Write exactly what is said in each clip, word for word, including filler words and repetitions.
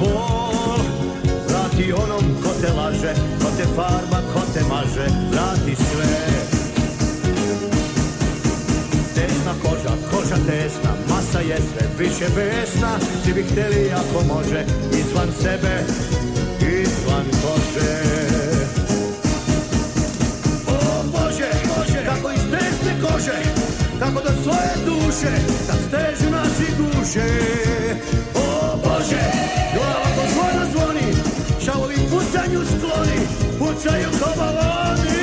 bol. Vrati onom ko te laže, ko te farba, ko te maže, vrati sve. Tesna koža, koža tesna, masa je sve više besna. Svi bi hteli ako može, izvan sebe, izvan kože. O Bože, kako iz tesne kože, tako da svoje duše, da stežu nas i duše. O Bože, glava ko zvona zvoni, šavovi pucanju skloni, pucaju ko baloni.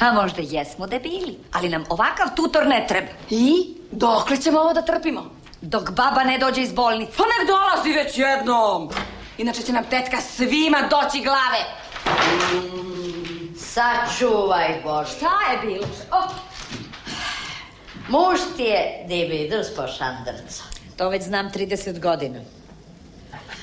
A možda jesmo debili, ali nam ovakav tutor ne treba. I? Dokle ćemo ovo da trpimo? Dok baba ne dođe iz bolnice. Pa nek dolazi već jednom. Inače će nam tetka svima doći glave. Sačuvaj Bože. Šta je bilo? Muž ti je dividus po šandarcu. To već znam trideset godina.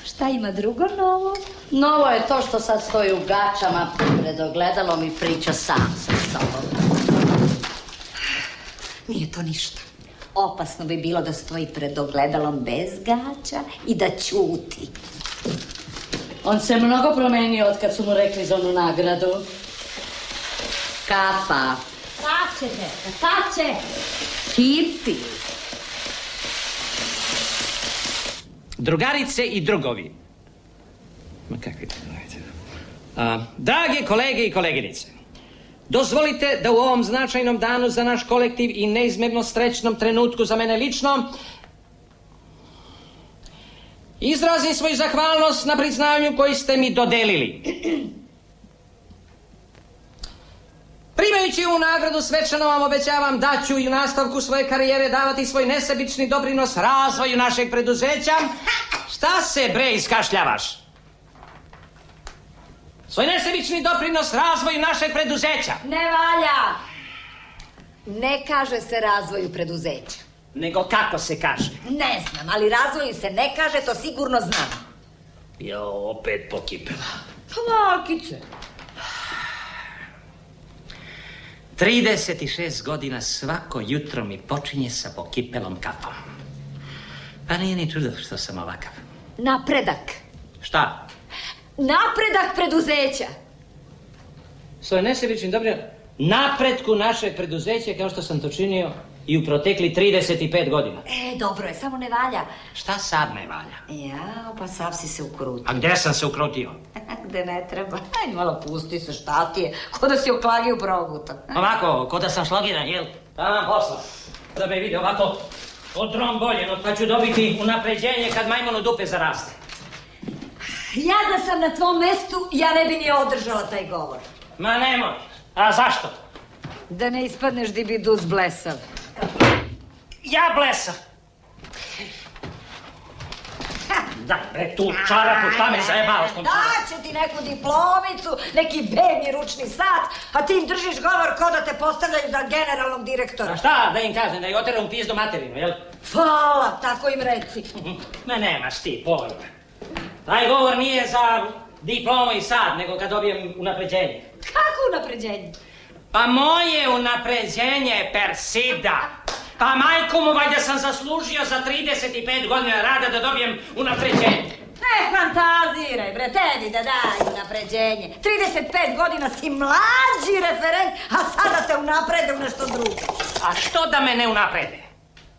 Šta ima drugo novo? Novo je to što sad stoji u gačama pred ogledalom i priča sam sa sobom. Nije to ništa. Opasno bi bilo da stoji pred ogledalom bez gača i da ćuti. On se mnogo promenio od kad su mu rekli za onu nagradu. Kapa. Sad će te, sad će. Hipi. Drugarice i drugovi. Ma kakvi to gledajte. Drage kolege i koleginice, dozvolite da u ovom značajnom danu za naš kolektiv i neizmjerno srećnom trenutku za mene lično izrazim svoju zahvalnost na priznanju koji ste mi dodelili. Primajući ovu nagradu svečano vam obećavam da ću i u nastavku svoje karijere davati svoj nesebični doprinos razvoju našeg preduzeća. Šta se bre iskašljavaš? Svoj nesebični doprinos razvoju našeg preduzeća. Ne valja. Ne kaže se razvoju preduzeća. Nego kako se kaže? Ne znam, ali razvoju se ne kaže, to sigurno znam. Jo, opet pokipela. Kvakice. trideset šest godina svako jutro mi počinje sa pokipelom kapom. Pa nije ni čudo što sam ovakav. Napredak. Šta? Napredak preduzeća. Svoj nesebični doprinos napretku našeg preduzeća kao što sam to činio i u protekli trideset pet godina. E, dobro je, samo ne valja. Šta sad ne valja? Jao, pa sav si se ukrutio. A gde sam se ukrutio? Gde ne treba. Aj, malo pusti se, šta ti je? Ko da si oklagio proguta. Ovako, ko da sam šlagiran, jel? Da vam posla. Da me vidi ovako O trom bolje, no pa ću dobiti unapređenje kad majmonu dupe zaraste. Ja da sam na tvom mestu, ja ne bi ni održala taj govor. Ma nemoj. A zašto? Da ne ispadneš dibidus blesav. Ja blesav? Da, bre, tu čarapu, šta me zajebala s tom čarapu? Daću ti neku diplomicu, neki bedni ručni sat, a ti im držiš govor ko da te postavljaju za generalnog direktora. A šta da im kažem, da ih oteram pizdu materinu, jel? Hvala, tako im reci. Ma nemaš ti pojma. Taj govor nije za diplomu i sad, nego kad dobijem unapređenje. Kako unapređenje? Pa moje unapređenje je persida. Pa majko mu, valjda sam zaslužio za trideset i pet godina rada da dobijem unapređenje. Ne fantaziraj, bre, tebi da daj unapređenje. trideset pet godina si mlađi referent, a sada te unaprede u nešto drugo. A što da me ne unaprede?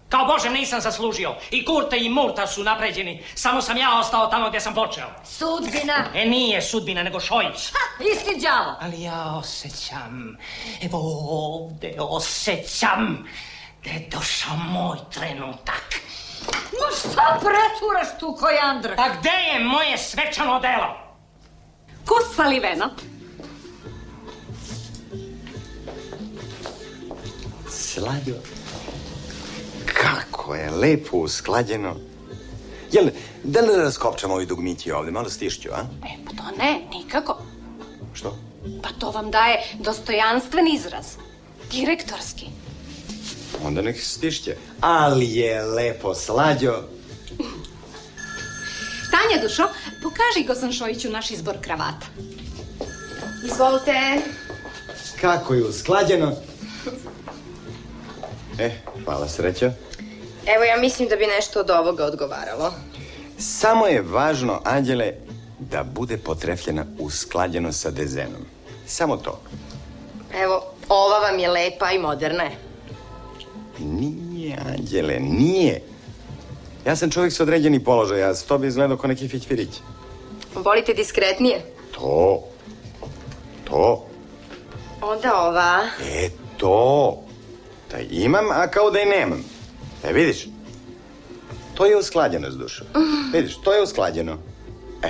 Kao Božem nisam zaslužio. I Kurte i Murta su napređeni. Samo sam ja ostao tamo gdje sam počeo. Sudbina? E nije sudbina, nego Šojić. Ha, isti đavo. Ali ja osjećam, evo ovdje osjećam da je došao moj trenutak. No šta preturaš tu, Kojandra? Pa gdje je moje svečano delo? Ko salivena? Sladio. Kako je lepo usklađeno. Jel, da li raskopčamo ovi dugmići ovdje, malo stišću, a? E, pa to ne, nikako. Što? Pa to vam daje dostojanstven izraz. Direktorski. Onda nek stišće. Ali je lepo slađo. Tanja dušo, pokaži Gosan Šojiću naš izbor kravata. Izvolite. Kako je usklađeno. E, hvala sreća. Evo, ja mislim da bi nešto od ovoga odgovaralo. Samo je važno, Anđele, da bude potrefljena usklađeno sa dezenom. Samo to. Evo, ova vam je lepa i moderna je. Nije, Anđele, nije. Ja sam čovjek s određeni položaj, a s to bi izgledao ko neki fićfirić. Volite diskretnije? To. To. Onda ova. E, to. Da imam, a kao da i nemam. E, vidiš? To je usklađeno, s dušom. Vidiš, to je usklađeno. E.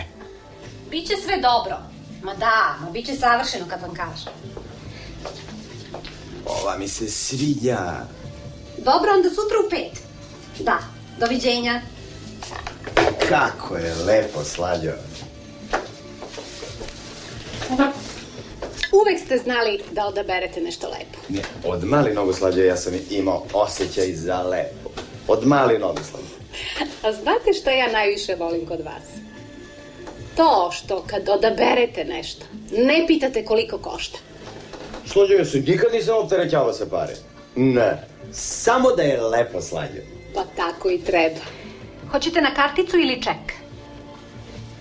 Biće sve dobro. Ma da, ma biće savršeno kad vam kažem. Ova mi se sviđa. Dobro, onda sutra u pet. Da, doviđenja. Kako je lepo, slađo. Uvek ste znali da odaberete nešto lepo. Ne, od mali nogu slađo ja sam imao osjećaj za lepo. Od mali nogu slađo. A znate što ja najviše volim kod vas? To što kad odaberete nešto, ne pitate koliko košta. Slađo, ja se nikad nisam opterećavao sa pare. Ne. Samo da je lepo slađo. Pa tako i treba. Hoćete na karticu ili ček?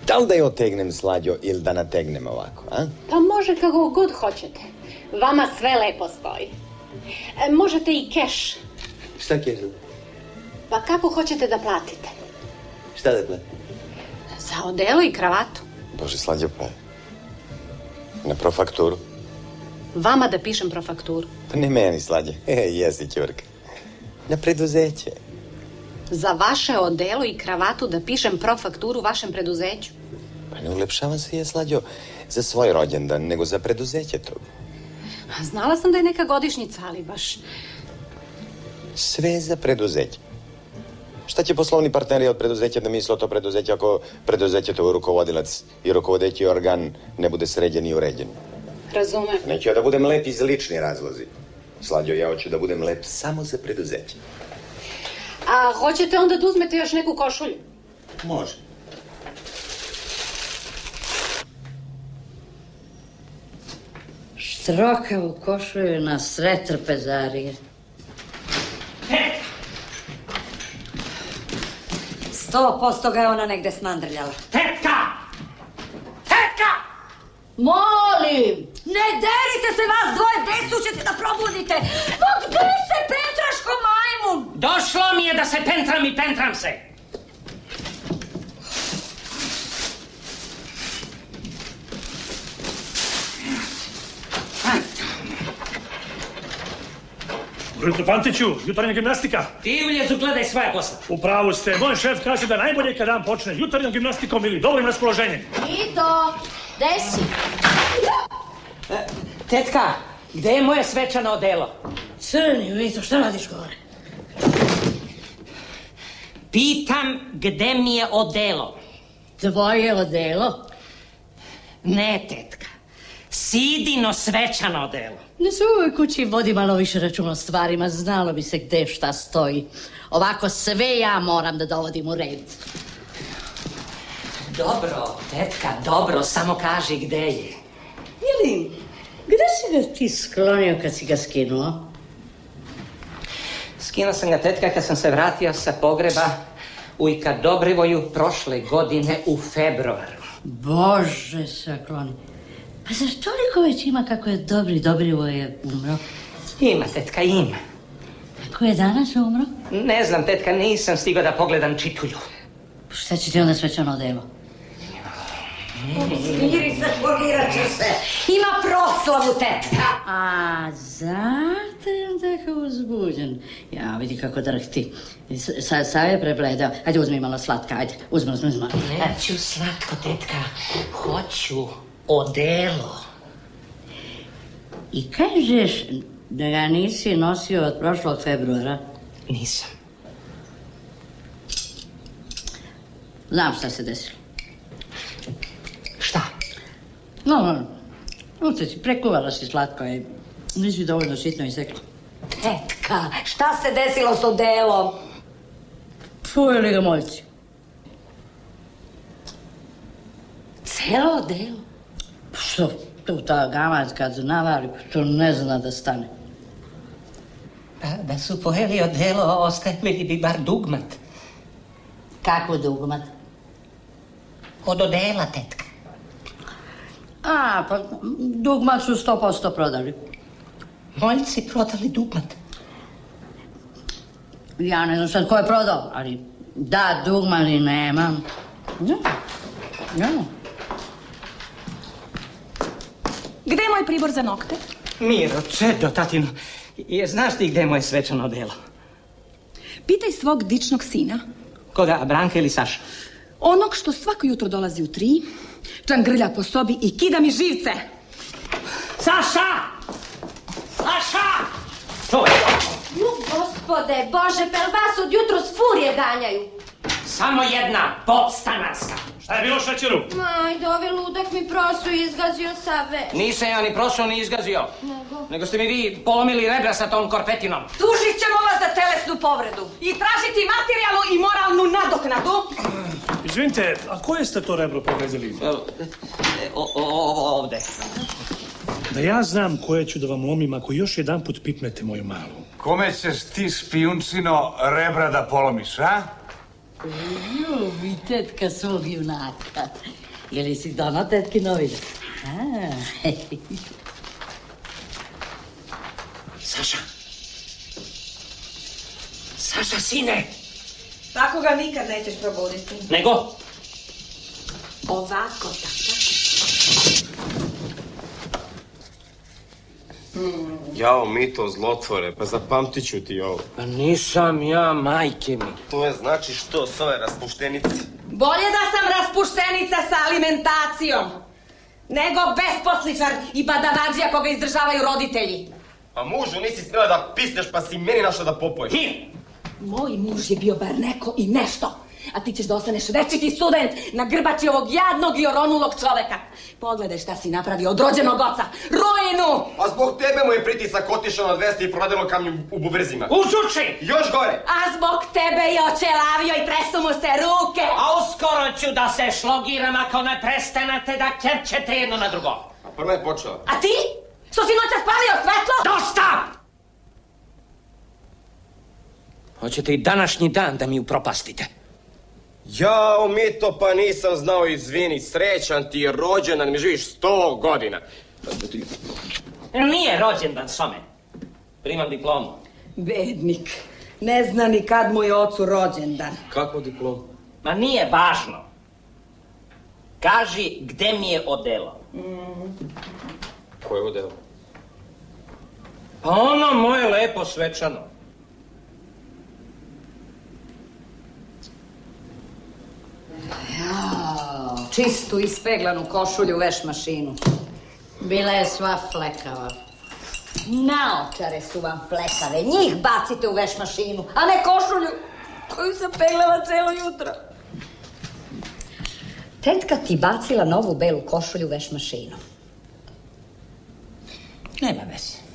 Da li da je otegnem slađo ili da nategnem ovako, a? Pa može kako god hoćete. Vama sve lepo stoji. E, možete i keš. Šta keš? Pa kako hoćete da platite? Šta da platite? Za odelo i kravatu. Bože slađo, pa na profakturu. Vama da pišem profakturu. Pa ne meni slađe, jesi ćurka. Na preduzeće. Za vaše odelo i kravatu da pišem profakturu vašem preduzeću. Pa ne ulepšavam se ja slađo za svoj rođendan, nego za preduzeće to. Znala sam da je neka godišnjica, ali baš... Sve za preduzeće. Šta će poslovni partneri od preduzeća da misle o to preduzeće ako preduzeće to rukovodilac i rukovodeći organ ne bude sređen i uređen? Razumem. Neću ja da budem lep iz lični razlozi. Slađo, ja hoću da budem lep samo za preduzeće. A hoćete onda da uzmete još neku košulju? Može. Štroka u košulju na sred trpezarije. Sto posto ga je ona negde smandrljala. Tetka! Molim, ne derite se vas dvoje, decu ćete da probudite. Pa gdje se pentraš ko majmun? Došlo mi je da se pentram i pentram se. Brojte Pantiću, jutarnja gimnastika. Divljezu, gledaj svoja posla. Upravo ste. Moj šef kaže da najbolje je kad dan počne jutarnjom gimnastikom ili dobrim raspoloženjem. Vito, gde si? Tetka, gde je moje svečano odelo? Crni, Vito, šta radiš gore? Pitam gde mi je odelo. Tvoje odelo? Ne, tetka. Sidino svečano odelo. Da se u ovoj kući vodi malo više računa o stvarima, znalo bi se gde šta stoji. Ovako sve ja moram da dovodim u red. Dobro, tetka, dobro, samo kaži gde je. Jelin, gde si ga ti sklonio kad si ga skinuo? Skinuo sam ga, tetka, kad sam se vratio sa pogreba u Ikadobrivoju prošle godine u februaru. Bože sakloni. Pa zar toliko već ima kako je Dobri Dobrivoje umro? Ima, tetka, ima. Kako je danas umro? Ne znam, tetka, nisam stigao da pogledam čitulju. Šta će ti onda svečano odelo? Smiri se, polirat ću se. Ima proslavu, tetka. A, zato je on tako uzbuđen. Ja, vidi kako drhti. Sad je prebledao. Ajde, uzmi malo slatka, ajde. Uzmi, uzmi, uzmi. Neću slatko, tetka. Hoću odelo. I kažeš da ga nisi nosio od prošlog februara? Nisam. Znam šta se desilo. Šta? No, no, no. Uteći, prekuvala si slatko i nisi dovoljno sitno isekla. Tetka, šta se desilo s odelom? Pojeli ga moljci. Celo odelo? Što tu ta gamac kad navari, to ne zna da stane. Pa da su pojeli odelo, ostavili bi bar dugmat. Kako dugmat? Od odela, tetka. A, pa dugmat su sto posto prodali. Moljci prodali dugmat? Ja ne znam sad ko je prodao, ali da, dugmat i nemam. Ne, ne. Gde je moj pribor za nokte? Miro, čedo, tatino, jer znaš ti gde je moje svečano odelo? Pitaj svog dičnog sina. Koga, Branka ili Saša? Onog što svako jutro dolazi u tri, čangrlja po sobi i kida mi živce. Saša! Saša! Čuj! Ju, gospode, bože, pel vas od jutro s furije ganjaju. Samo jedna podstanarska. Šta je bilo, šećeru? Ajde, ovaj ludak mi prosu i izgazio sa već. Nisam ja ni prosu, ni izgazio. Nego? Nego ste mi vi polomili rebra sa tom korpetinom. Tužit ćemo vas za telesnu povredu. I tražiti materijalnu i moralnu nadoknadu. Izvinite, a koje ste to rebro povredili? Ovo ovde. Da ja znam koje ću da vam lomim ako još jedan put pipnete moju malu. Kome ćeš ti, spijuncino, rebra da polomiš, a? Ljubi, tetka svog junaka. Je li si dono tetki novine? Saša! Saša, sine! Tako ga nikad nećeš probuditi. Nego? Ovako, tata. Jao, Mito, zlotvore, pa zapamtit ću ti ovo. Pa nisam ja, majke mi. To je znači što s ove raspuštenice? Bolje da sam raspuštenica sa alimentacijom, nego besposličar i badavađija koga izdržavaju roditelji. Pa mužu nisi smjela da pisneš, pa si meni našla da popojiš. Ti! Moj muž je bio bar neko i nešto, a ti ćeš da ostaneš večiti student na grbači ovog jadnog i oronulog čoveka. Pogledaj šta si napravio od rođenog oca, rojenu! A zbog tebe mu je pritisak otišao na dvesta i prodelo kamnju u bubrezima. Usuči! Još gore! A zbog tebe je očelavio i tresu mu se ruke. A uskoro ću da se šlogiram ako ne prestanate da kepćete jedno na drugo. A prvo je počeo. A ti? Što si noća spalio svetlo? Dosta! Hoćete i današnji dan da mi upropastite. Jao, Mito, pa nisam znao, izvini, srećan ti je rođendan, mi živiš sto godina. Nije rođendan, šome. Primam diplomu. Bednik, ne zna ni kad mu je ocu rođendan. Kako diplomu? Ma nije važno. Kaži gde mi je odelo. Koje odelo? Pa ono moje lepo svečano. Jao, čistu ispeglanu košulju, veš mašinu. Bila je sva flekava. Naočare su vam flekave, njih bacite u veš mašinu, a ne košulju koju sam peglala celo jutro. Tetka ti bacila novu belu košulju u veš mašinu. Nema veze.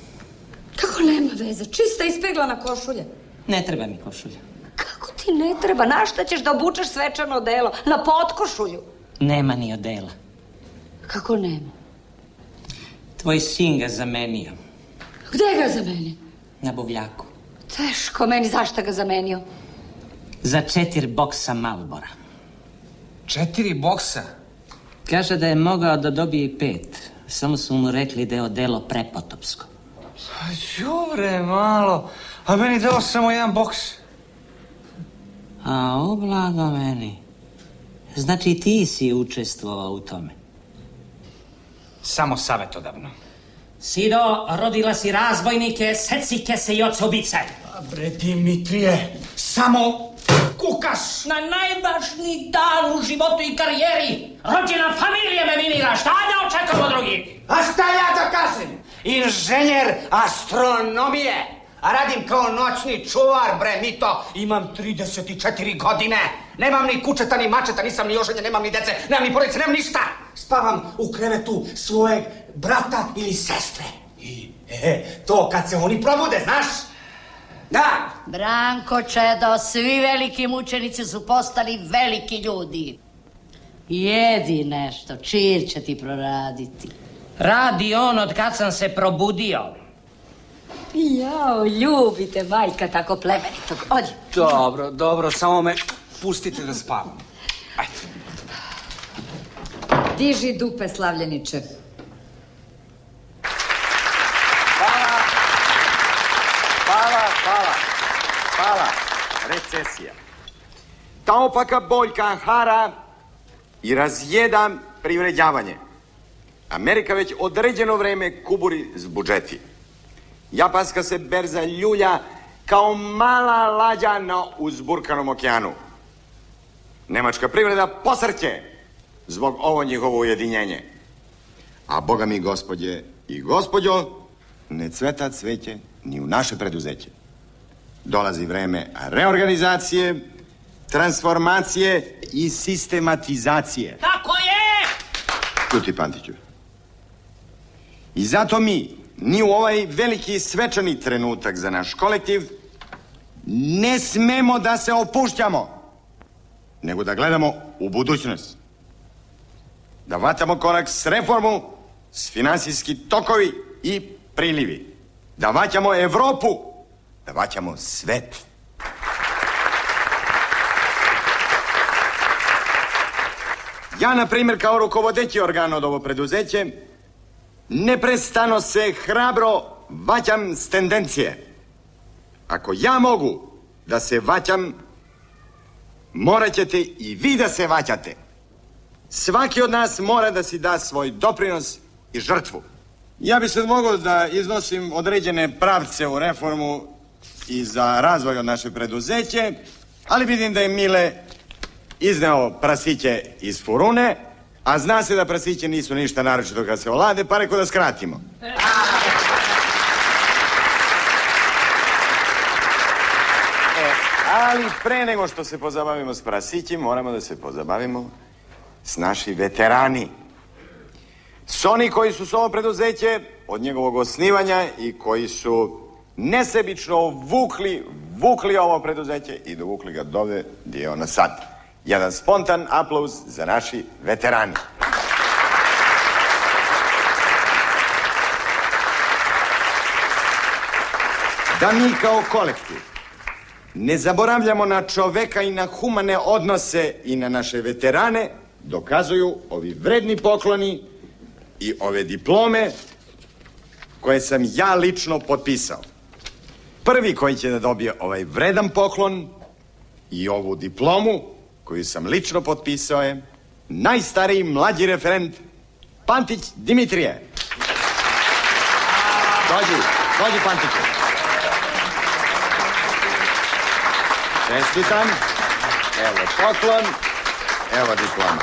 Kako nema veze? Čista ispeglana košulja. Ne treba mi košulja. Kako ti ne treba? Na šta ćeš da obučeš svečano odelo? Na potkošulju? Nema ni odela. Kako nema? Tvoj sin ga zamenio. Gde ga zamenio? Na buvljaku. Teško meni, zašto ga zamenio? Za četiri boksa Malbora. Četiri boksa? Kaže da je mogao da dobije i pet. Samo su mu rekli da je odelo prepotopsko. Đure, malo. A meni dao samo jedan boks. A oblago meni. Znači ti si učestvovao u tome. Samo savetodavno. Sino, rodila si razbojnike, secike se i ocobice. Dobre, Dimitrije, samo kukaš. Na najvažniji dan u životu i karijeri. Rođena familije me minira, šta da očekamo drugi? A šta ja da kažem? Inženjer astronomije, a radim kao noćni čuvar, bre, Mito. Imam trideset četiri godine, nemam ni kučeta, ni mačeta, nisam ni oženjen, nemam ni dece, nemam ni porodice, nemam ništa. Spavam u krevetu svojeg brata ili sestre. I, e, to kad se oni probude, znaš? Da! Branko Čedo, svi veliki mučenici su postali veliki ljudi. Jedi nešto, čir će ti proraditi. Radi on od kad sam se probudio. Jao, ljubite majka tako plemenitog. Odi. Dobro, dobro, samo me pustite da spavam. Ajde. Diži dupe, slavljeniče. Pala, pala, pala, pala. Recesija. Ta opaka boljka hara i razjeda privređavanje. Amerika već određeno vreme kuburi s budžeti. Japanska se berza ljulja kao mala lađa na uzburkanom okeanu. Nemačka privreda posrće zbog ovo njihovo ujedinjenje. A boga mi, gospodje i gospodjo, ne cveta cveće ni u naše preduzeće. Dolazi vreme reorganizacije, transformacije i sistematizacije. Tako je! Čuti, Pantiću. I zato mi, ni u ovaj veliki svečani trenutak za naš kolektiv, ne smemo da se opuštamo, nego da gledamo u budućnost. Da vatamo korak s reformu, s finansijski tokovi i prilivi. Da vaćamo Evropu, da vaćamo svet. Ja, na primjer, kao rukovodeći organ od ovo preduzeće, neprestano se hrabro vaćam s tendencije. Ako ja mogu da se vaćam, morat ćete i vi da se vaćate. Svaki od nas mora da si da svoj doprinos i žrtvu. Ja bi sad mogao da iznosim određene pravce u reformu i za razvoj od naše preduzeće, ali vidim da je Mile izneo prasiće iz furune, a zna se da prasiće nisu ništa naročito kad se olade, pa reko da skratimo. Ali pre nego što se pozabavimo s prasićim, moramo da se pozabavimo s naši veterani. S oni koji su s ovo preduzeće od njegovog osnivanja i koji su nesebično vukli, vukli ovo preduzeće i dovukli ga dovde gdje je ona sad. Jedan spontan aplauz za naši veterani. Da mi kao kolektiv ne zaboravljamo na čoveka i na humane odnose i na naše veterane, dokazuju ovi vredni pokloni i ove diplome koje sam ja lično potpisao. Prvi koji će da dobije ovaj vredan poklon i ovu diplomu koju sam lično potpisao je najstariji mlađi referent Pantić Dimitrije. Dođi, Dođi, Pantiću. Čestitam. Evo poklon. Evo diploma.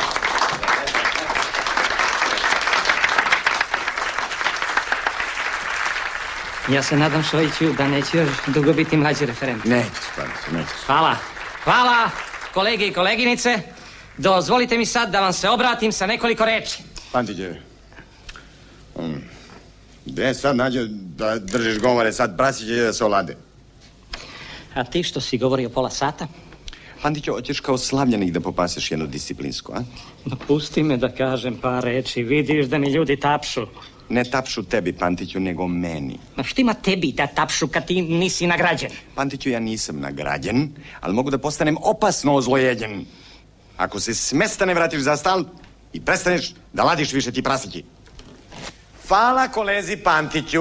Ja se nadam, Šojiću, da neću još dugo biti mlađi referent. Neću, Pantiću, neću. Hvala. Hvala, kolege i koleginice. Dozvolite mi sad da vam se obratim sa nekoliko reči. Pantiće, gde sad nađe da držiš govore, sad Brasić ide da se olade. A ti što si govorio pola sata? Pantićo, hoćeš kao slavljenik da popaseš jednu disciplinsku, a? Ma pusti me da kažem par reči, vidiš da mi ljudi tapšu. Ne tapšu tebi, Pantiću, nego meni. Ma štima tebi da tapšu kad ti nisi nagrađen? Pantiću, ja nisam nagrađen, ali mogu da postanem opasno ozlojeđen. Ako se smesta ne vratiš za stan i prestaneš da ladiš više ti prasići. Hvala kolezi Pantiću.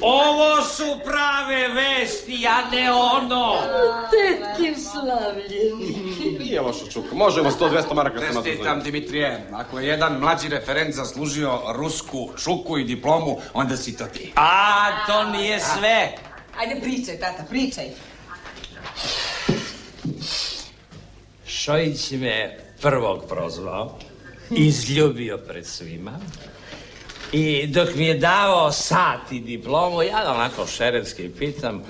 Ovo su prave vesti, a ne ono! Tetke slavljenike. Nije lošo, Čuko, možemo sto dvesta maraka se nazvati. Čestitam, Dimitrije, ako je jedan mlađi referent zaslužio rusku šuku i diplomu, onda si to ti. A, to nije sve! Ajde, pričaj, tata, pričaj. Šojić me prvog prozvao, izljubio pred svima. I dok mi je davao sat i diplomu, ja onako šeretski pitam,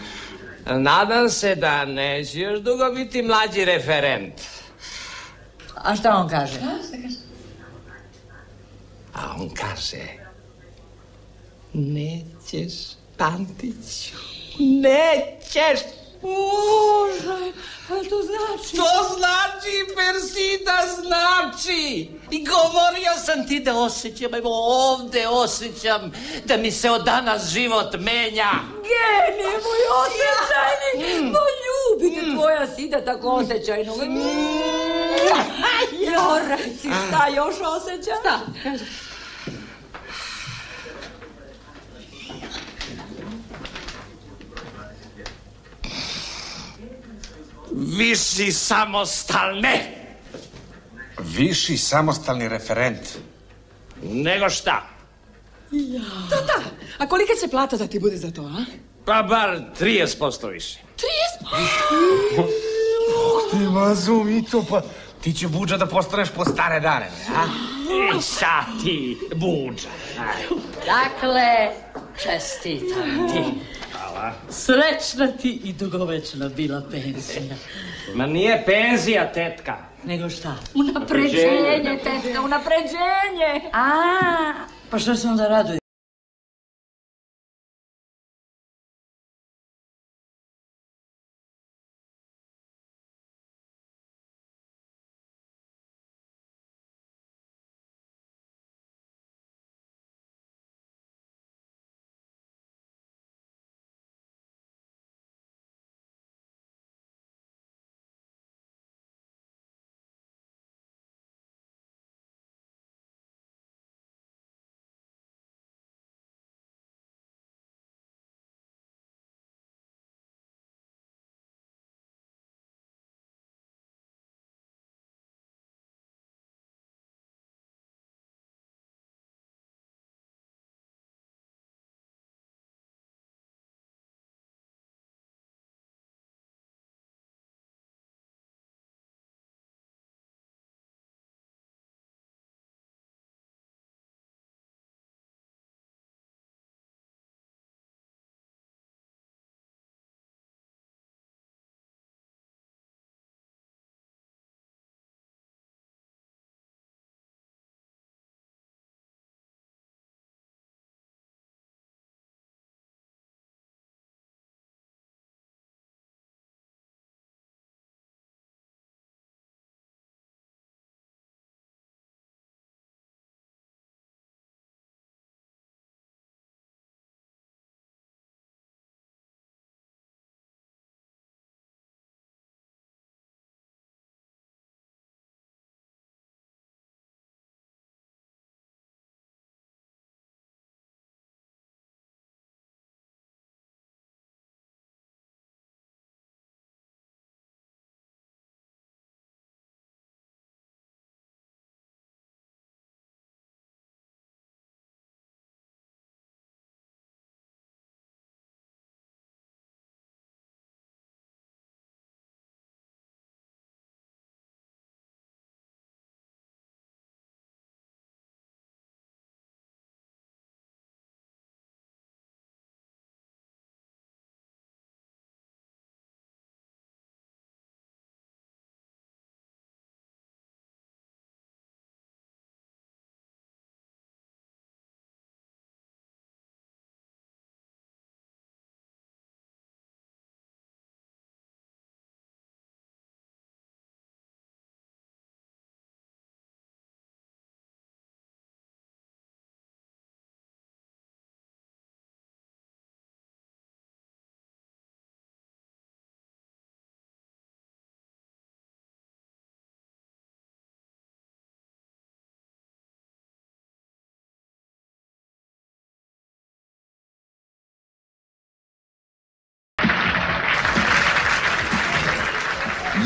nadam se da neće još dugo biti mlađi referent. A šta on kaže? A on kaže, nećeš, Pantiću, nećeš. Bože, to znači... To znači, Persida, znači! I govorio sam ti da osjećam, evo ovde osjećam da mi se od danas život menja. Geni, moj osjećajni, poljubite tvoja sida tako osjećajnog. Jorajci, šta još osjećaš? Šta? Viši samostalne! Viši samostalni referent. Nego šta? Tata, a kolika će plata da ti bude za to, a? Pa bar trideset posto više. trideset posto? Bog te mazum i to, pa ti će buđa da postaneš po stare dane, a? I sad ti buđa. Dakle, čestitam ti. Srećna ti i dugovečna bila penzija. Ma nije penzija, tetka. Nego šta? Unapređenje, tetka, unapređenje. Aaa, pa što se onda raduje?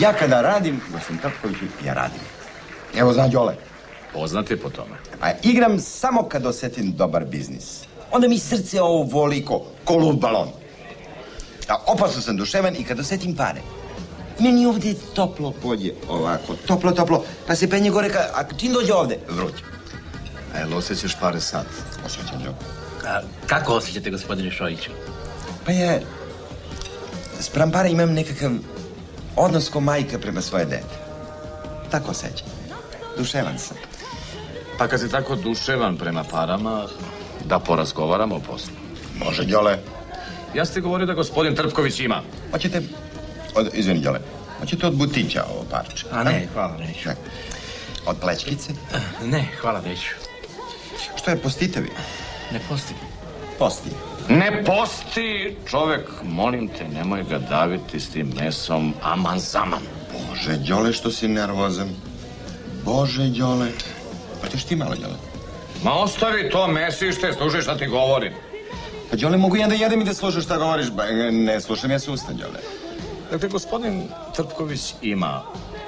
Ja kada radim, da sam Trpkoviću, ja radim. Evo zna Đole. Poznate po tome. A igram samo kad osetim dobar biznis. Onda mi srce ovoliko, ko luv balon. Opasno sam duševan i kad osetim pare. Meni ovdje je toplo polje, ovako, toplo, toplo, pa se penje gore, ako ti dođe ovdje, vruće. A jel osjećaš pare sad? Osjećam jo. Kako osjećate, gospodine Šojiću? Pa ja, sprem pare imam nekakav odnos ko majka prema svoje dete. Tako osjećam. Duševan sam. Pa kad si tako duševan prema parama, da porazgovaramo o poslu. Može, Đole. Ja ste govorio da gospodin Trpković ima. Hoćete... Izvini, Đole, hoćete od butića ovo parče? A ne, hvala, neću. Od plečkice? Ne, hvala, neću. Što je postitevi? Ne posti. Posti. Ne posti! Čovek, molim te, nemoj ga daviti s tim mesom aman zaman. Bože, Đole, što si nervozan. Bože, Đole. Hoćeš ti malo, Đole? Ma ostavi to mesište, slušaj šta ti govorim. Pa, Đole, mogu ja da jedem i da slušam šta govoriš? Ne slušam, ja se ustan, Đole. Dakle, gospodin Trpković ima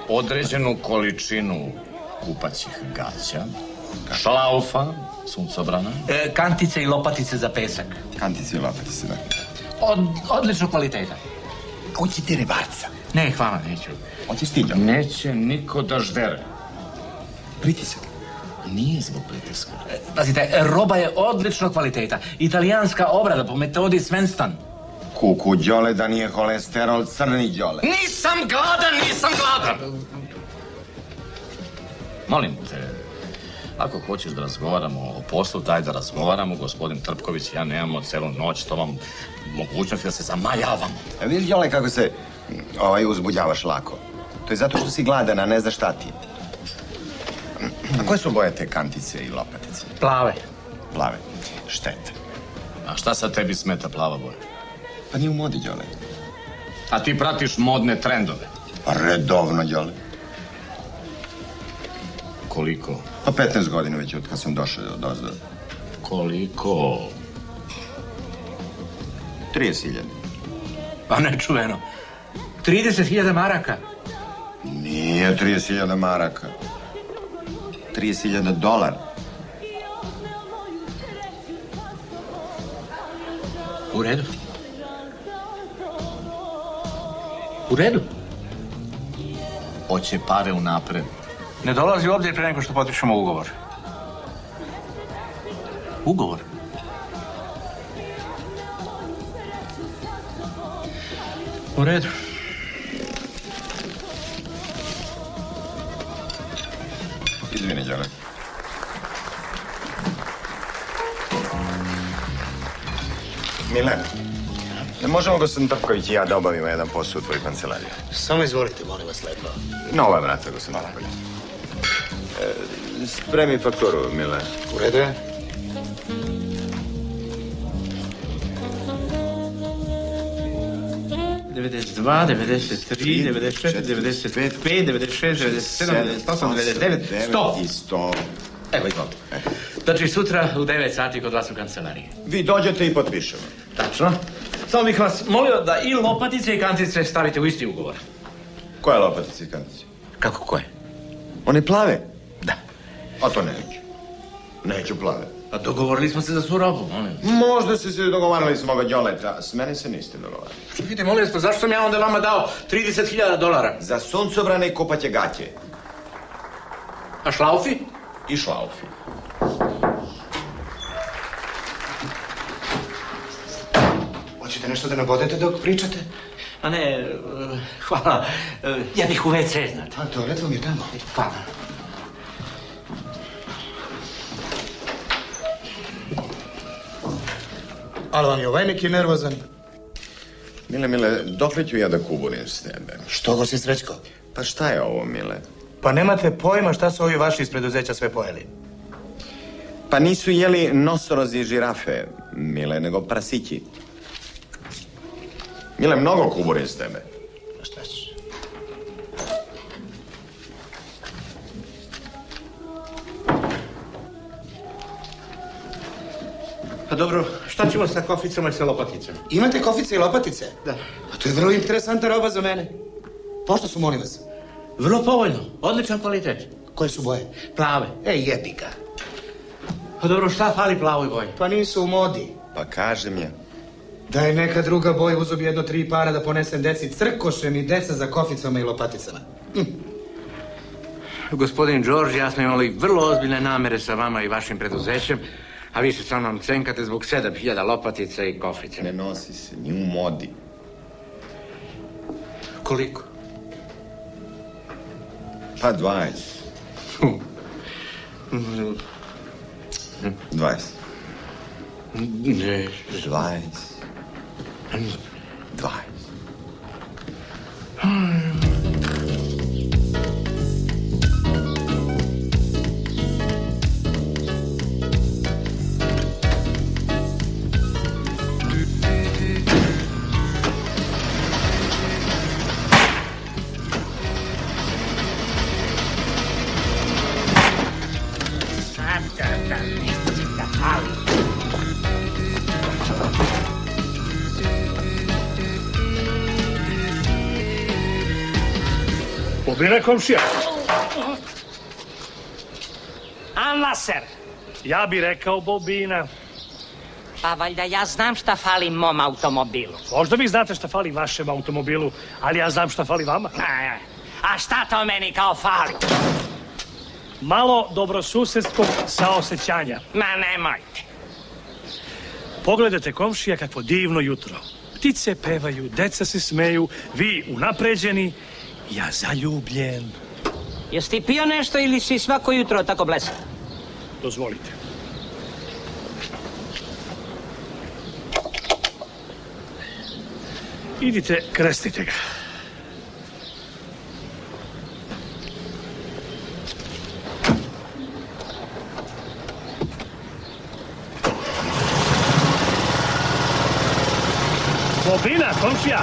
određenu količinu kupaćih gaća, šlaufa, suncobrana... Kantice i lopatice za pesak. Kantice i lopatice, da. Odlično kvaliteta. Hoće ti rebarca? Ne, hvala, neću. Hoćeš ti da? Neće niko da ždere. Pritisak? Nije zbog pritiska. Pazite, roba je odlično kvaliteta. Italijanska obrada po metodi Svenstan. Kuku, Đole, da nije holesterol, crni Đole. Nisam gladan, nisam gladan! Molim te, ako hoćeš da razgovaramo o poslu, daj da razgovaramo, gospodin Trpković, ja nemamo celu noć, to vam mogućnost da se zamajavamo. Vidiš, Đole, kako se uzbudjavaš lako? To je zato što si gladan, a ne znaš šta ti. A koje su boje te kantice i lopatice? Plave. Plave. Šteta. A šta sad tebi smeta plava boja? Pa nije u modi, Đole. A ti pratiš modne trendove? Pa redovno, Đole. Koliko? Pa petnaest godina već od kad sam došao do ozda. Koliko? trideset hiljada. Pa nečuveno. trideset hiljada maraka? Nije trideset hiljada maraka. trideset hiljada dolara. U redu. U redu. Hoće pare unapred. Ne dolazi ovdje pre nego što potpišemo ugovor. Ugovor? U redu. Izvini, Đole. Milena. Ne možemo gospodin Trpković i ja da obavimo jedan posao u tvojoj kancelariji? Samo izvolite, molim vas, lepo. Nova vrata, gospodin Trpković. Spremi fakturu, Mile. U redu je. devedeset dva, devedeset tri, devedeset četiri, devedeset pet, devedeset šest, devedeset sedam, devedeset osam, devedeset devet, sto. Evo, izvolite. Znači, sutra u devet sati kod vas u kancelariji. Vi dođete i potpišemo. Tačno. Samo bih vas molio da i lopatice i kantice stavite u isti ugovor. Koje lopatice i kantice? Kako koje? One plave? Da. A to neću. Neću plave. Pa dogovorili smo se za svu robu, molim. Možda ste se dogovarali s moga Đoleta. S mene se niste dogovarali. Čekajte, molim vas, zašto sam ja onda vama dao trideset hiljada dolara? Za suncobrane i kopaće gaće. A šlaufi? I šlaufi. Hoćete nešto da nabodete dok pričate? A ne, hvala. Ja bih u ve ce, znate. A to redvo mi je tamo. Hvala. Ali vam je ovaj neki nervozan? Mile, Mile, dok li ću ja da kuburim s tebe? Što go si, Srećko? Pa šta je ovo, Mile? Pa nemate pojma šta su ovi vaši iz preduzeća sve pojeli. Pa nisu jeli nosorozi i žirafe, Mile, nego prasići. Mile, mnogo kuburim s tebe. Pa šta ćeš? Pa dobro, šta ćemo sa koficama i sa lopaticama? Imate kofice i lopatice? Da. A to je vrlo interesanta roba za mene. Pošto su, molim vas? Vrlo povoljno, odličan kvalitet. Koje su boje? Plave. Ej, jebi ga. Pa dobro, šta fali plavoj boji? Pa nisu u modi. Pa kažem ja. Da je neka druga boja, uzeo bi jedno tri para da ponesem deci crkošem i deca za koficama i lopaticama. Gospodin Đorđe, ja smo imali vrlo ozbiljne namere sa vama i vašim preduzećem, a vi se sa mnom cenkate zbog sedam hiljada lopatica i kofica. Ne nosi se, ni u modi. Koliko? Pa dvadeset. Dvadeset. Ne. Dvadeset. Dvadeset. Bile komšija. Anlaser. Ja bi rekao bobina. Pa valjda ja znam šta fali mom automobilu. Možda vi znate šta fali vašem automobilu, ali ja znam šta fali vama. A šta to meni kao fali? Malo dobrosusedskog saosećanja. Ma nemojte. Pogledajte komšija kakvo divno jutro. Ptice pevaju, deca se smeju, vi unapređeni. Ja zaljubljen. Jesi ti pio nešto ili si svako jutro tako blesan? Dozvolite. Idite, krestite ga. Bobina, komšija!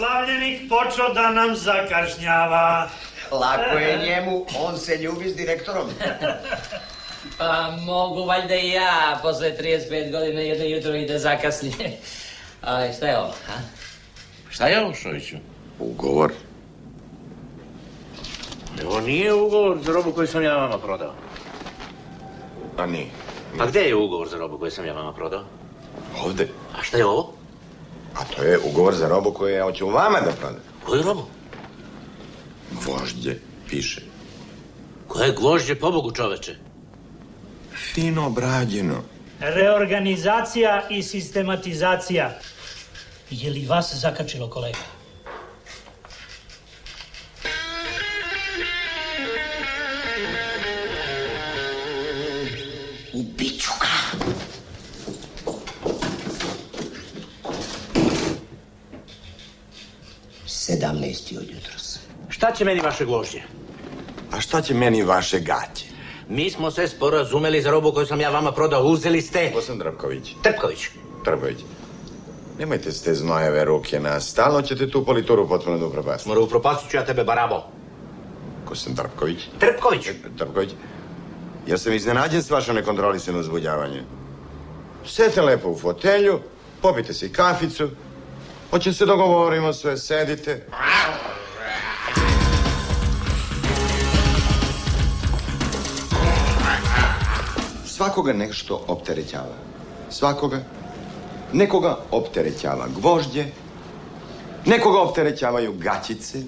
slavljenih počeo da nam zakašnjava. Lako je njemu, on se ljubi s direktorom. Pa mogu valjda i ja posle trideset pet godine jedno jutro i da zakasnije. Ali šta je ovo, ha? Šta je ovo, Šojiću? Ugovor. Ovo nije ugovor za robu koju sam ja vama prodao. Pa nije. Pa gde je ugovor za robu koju sam ja vama prodao? Ovde. A šta je ovo? A to je ugovor za robu koju ja hoću vama da prodam. Koju robu? Gvožđe, piše. Koje gvožđe, pobogu čoveče? Fino obrađeno. Reorganizacija i sistematizacija. Je li vas zakačilo, kolega? Ubiću ga! Sedamnaesti od jutros. Šta će meni vaše gvožđe? A šta će meni vaše gaće? Mi smo se sporazumeli za robu koju sam ja vama prodao. Uzeli ste... Ko sam Trpković? Trpković. Trpković. Nemojte ste znojeve ruke na stalno, ćete tu politoru potpuno da upropastiti. Mora, upropastit ću ja tebe, barabo. Ko sam Trpković? Trpković. Trpković. Ja sam iznenađen s vašom nekontrolisanom uzbuđavanjem. Sedite lepo u fotelju, popite si kaficu, hoćemo se dogovorimo sve, sedite. Svakoga nešto opterećava. Svakoga. Nekoga opterećava gvožđe, nekoga opterećavaju gaćice,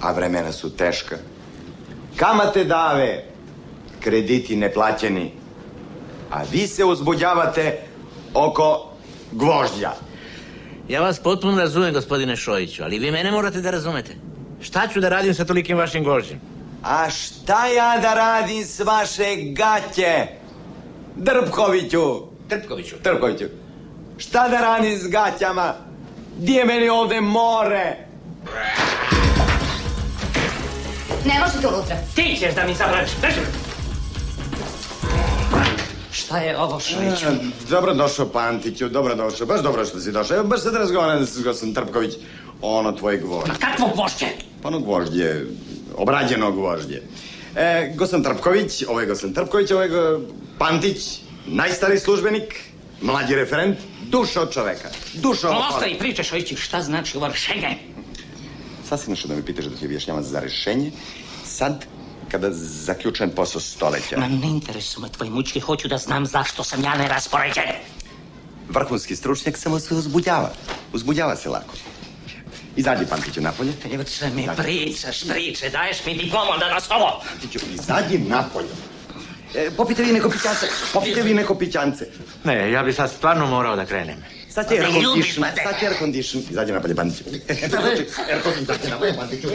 a vremena su teška. Kamate dave, krediti neplaćeni, a vi se uzbuđavate oko gvožđa. Ja vas potpuno razumem, gospodine Šojiću, ali vi mene morate da razumete. Šta ću da radim sa tolikim vašim gvožđem? A šta ja da radim s vaše gaće, Trpkoviću? Trpkoviću? Trpkoviću. Šta da radim s gaćama? Gdje je meni ovde more? Ne možete unutra. Ti ćeš da mi zabraniš. Šta je ovo, Šojiću? Dobrodošao, Pantiću, dobrodošao. Baš dobro što si došao. Baš sad razgovaram s gospodin Trpković. Ono tvoje gvožđe. Ma kakvo gvožđe? Ono gvožđe. Obrađeno gvožđe. Gospodin Trpković, ovo je gospodin Trpković, ovo je Pantić, najstari službenik, mlađi referent, duša od čoveka. Duša od čoveka. Ostavi priče, Šojiću, šta znači ovo rešenje? Sad si našao da mi pitaš da ti objašnjavam za rešenje. Sad, kada zaključujem posao stoleća. Ma ne interesu me tvoje mučke, hoću da znam zašto sam ja neraspoređen. Vrhunski stručnjak samo se uzbudjava. Uzbudjava se lako. Izađi, Pantiću, napolje. Evo šta mi pričaš, priče, daješ mi diplomu onda na slovo. Pantiću, izađi napolje. Popite vi neko pićance, popite vi neko pićance. Ne, ja bi sad stvarno morao da krenem. Sad je air-condition, sad je air-condition. Izađi napolje, Pantiću. Izađi napolje, Pantiću.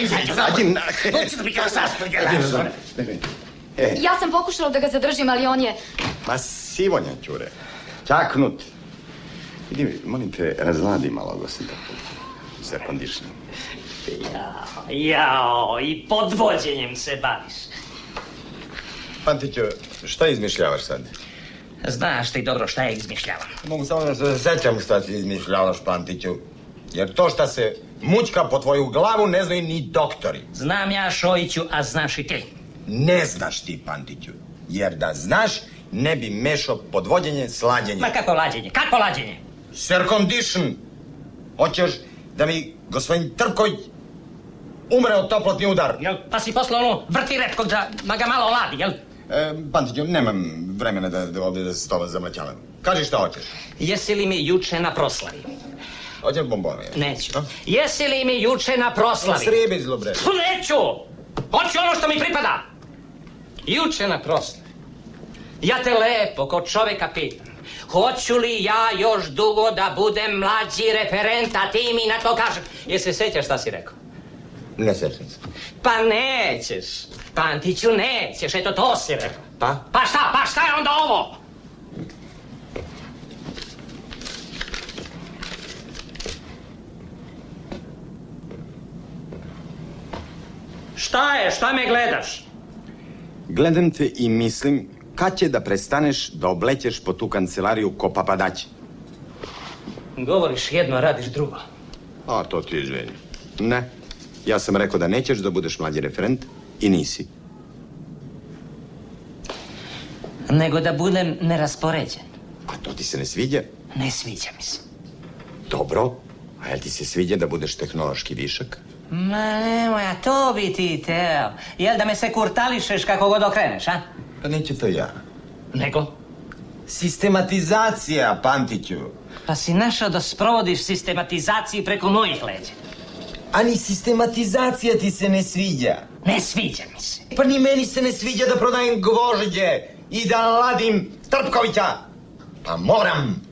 Izađi napolje. Doći da mi kao sastavljala. Ja sam pokušala da ga zadržim, ali on je... Ma sivonja, Ćure. Čaknut. Idi mi, molim te, razladi malo, gospodin Trpković. Sa kondišnjom. Jao, jao, i podvođenjem se baviš. Pantiću, šta izmišljavaš sad? Znaš ti dobro šta ja izmišljavam. Mogu samo da se sećam šta ti izmišljavaš, Pantiću. Jer to šta se mučka po tvoju glavu ne znaju ni doktori. Znam ja, Šojiću, a znaš i ti. Ne znaš ti, Pantiću. Jer da znaš, ne bi mešao podvođenje s lađenjem. Ma kako lađenje, kako lađenje? Sa kondišnjom. Hoćeš... da mi gospodin Trpković umre od toplotni udar. Pa si poslao ono vrti repkog da ga malo oladi, jel? Pantiću, nemam vremena da ovdje s tobom zamlaćavam. Kaži šta hoćeš. Jesi li mi juče na proslavi? Hoćeš bombone? Neću. Jesi li mi juče na proslavi? Sribi zlobre. Neću! Hoću ono što mi pripada! Juče na proslavi. Ja te lepo, ko čoveka pitam. Hoću li ja još dugo da budem mlađi referent, a ti mi na to kažem? Jesi se sjećaš šta si rekao? Ne sjećam se. Pa nećeš, Pantiću, nećeš, eto to si rekao. Pa? Pa šta, pa šta je onda ovo? Šta je, šta me gledaš? Gledam te i mislim... kad će da prestaneš da oblećeš po tu kancelariju ko papadaći? Govoriš jedno, a radiš drugo. A, to ti izvini. Ne. Ja sam rekao da nećeš da budeš mlađi referent i nisi. Nego da budem neraspoređen. A to ti se ne sviđa? Ne sviđa mi se. Dobro. A jel ti se sviđa da budeš tehnološki višak? Ma nemoj, a to bi ti teo. Jel da me se kurtališeš kako god okreneš, a? Pa neću to ja. Nego? Sistematizacija, Pantiću. Pa si našao da sprovodiš sistematizaciju preko mojih leđa. A ni sistematizacija ti se ne sviđa. Ne sviđa mi se. Pa ni meni se ne sviđa da prodajem gvožđe i da ladim Trpkovića. Pa moram,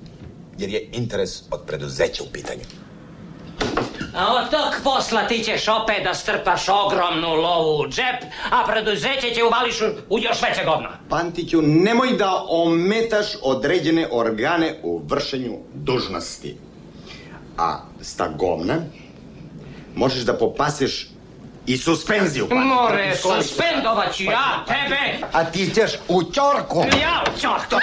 jer je interes od preduzeća u pitanju. A od tog posla ti ćeš opet da strpaš ogromnu lovu u džep, a preduzeće će uvališ u još veće govno. Pantiću, nemoj da ometaš određene organe u vršenju dužnosti. A sta govna možeš da popaseš i suspenziju. More, suspendovat ću ja tebe! A ti ćeš u ćorku! Ja u ćorku!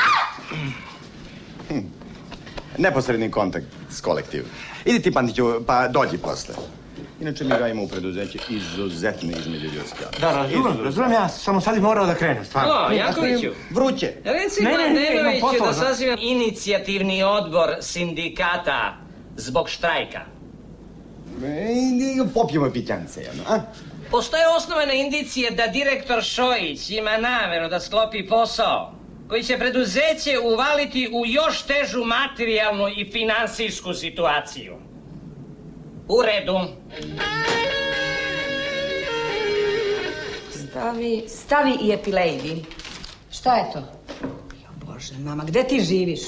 Neposredni kontakt s kolektivom. Idi ti, Pantiću, pa dođi posle. Inače, mi gajimo u preduzeće izuzetne između ljudske. Da, razumem, razumem, ja samo sad i morao da krenu, stvarno. O, Jankoviću. Vruće. Reci Mladenoviću da sazivam inicijativni odbor sindikata zbog štrajka. Popijemo pićance, jedno, a? Postoje osnovane indicije da direktor Šojić ima nameru da sklopi posao koji će preduzeće uvaliti u još težu materijalnu i finansijsku situaciju. U redu. Stavi, stavi i epilejdi. Šta je to? Jo Bože, mama, gde ti živiš?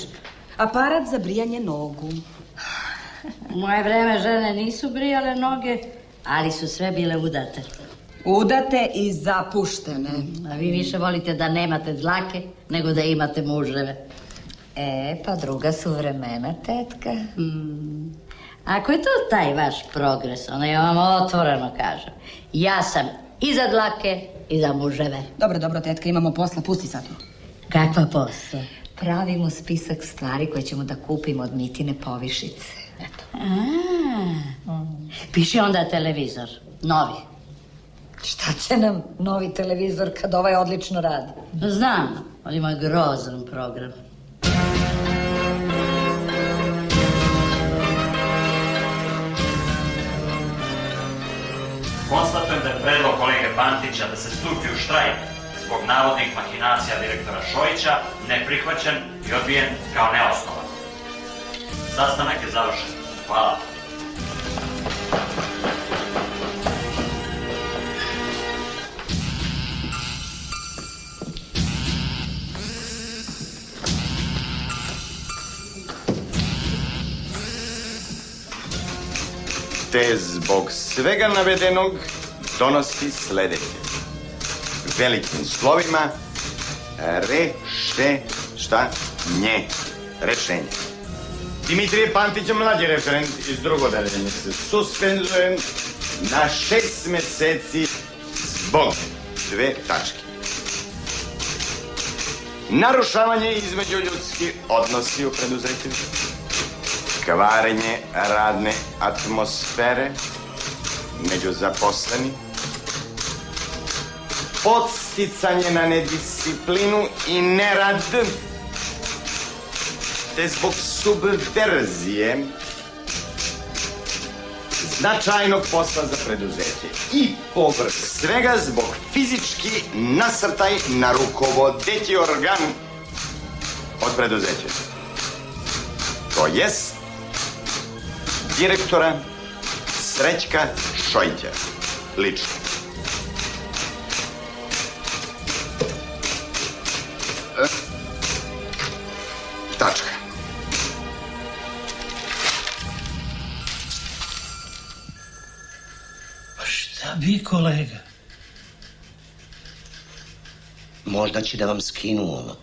Aparat za brijanje nogu. U moje vreme žene nisu brijale noge, ali su sve bile udate. Udate i zapuštene. A vi više volite da nemate dlake, nego da imate muževe. E, pa druga su vremena, tetka. Hmm. Ako je to taj vaš progres, ono ja vam otvoreno kažem. Ja sam i za dlake, i za muževe. Dobro, dobro, tetka, imamo posla, pusti sad to. Kakva posla? Pravimo spisak stvari koje ćemo da kupimo od Mitine povišice. Eto. Aaaa. Piši onda televizor, novi. Šta će nam novi televizor kad ovaj odlično radi? Znam, on ima grozan program. Konstatujem da je predlog kolege Pantića da se stupi u štrajk zbog navodnih mahinacija direktora Šojića neprihvaćen i odbijen kao neosnovan. Sastanak je završen. Hvala. Te zbog svega navedenog donosi sledeće. Velikim slovima re-še-šta-nje. Rešenje. Dimitrije Pantić, mlađi referent iz drugo deljenje, se suspendujem na šest meseci zbog dve tačke. Narušavanje između ljudskih odnosi u preduzeću. Kvarenje radne atmosfere među zaposleni, podsticanje na nedisciplinu i nerad, te zbog subverzije značajnog posla za preduzeće i povrh svega zbog fizički nasrtaj na rukovodeći organ od preduzeća, to jest direktora Srećka Šojića, lično. Tačka. Pa šta bi, kolega? Možda će da vam skinu ono.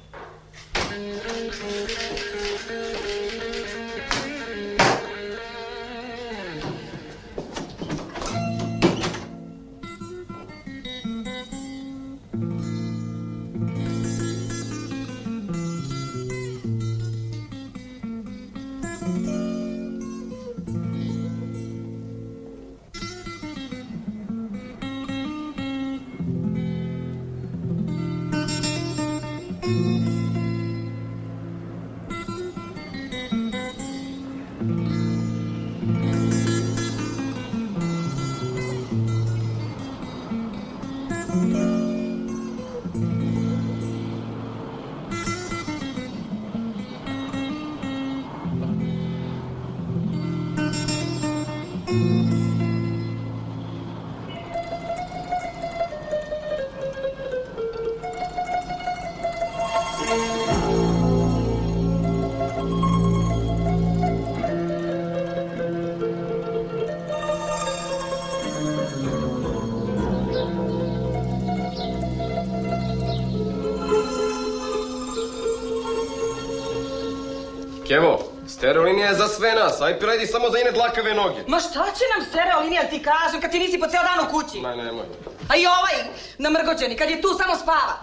Kevo, stereolinija je za sve nas, aj pirajdi samo za ine dlakave noge. Ma šta će nam stereolinija, ti kažem, kad ti nisi po ceo dan u kući? Ma nemoj. A i ovaj, namrgođeni, kad je tu samo spava.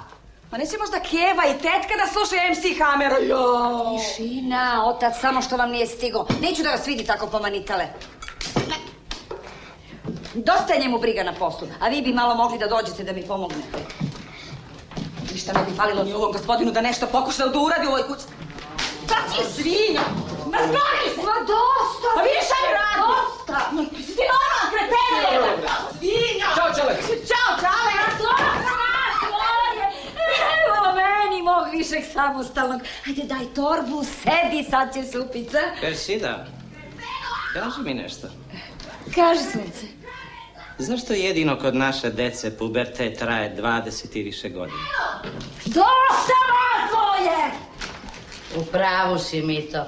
Ma neće možda Keva i tetka da slušaju em ce Hammeru, joj. Tišina, otac, samo što vam nije stigo. Neću da vas vidi tako pomanitale. Dosta je njemu briga na poslu, a vi bi malo mogli da dođete da mi pomognete. Ništa ne bi falilo ni ovom gospodinu da nešto pokušao da uradi u ovoj kući. Šta ti je svinja? Ma zbavi se! Ma dosta! Pa vidiš šta mi radi? Dosta! Ma si ti normalna kretena jedna! Svinja! Ćao, Đole! Ćao, Đole! Ja zora sam! Evo meni mog višeg samostalnog! Ajde daj torbu, sedi, sad će supica! Persida, kaži mi nešto. Kaži, sunce. Zašto jedino kod naše dece pubertet traje dvadeset i više godina? Dosta vas tvoje! U pravu si, Mito.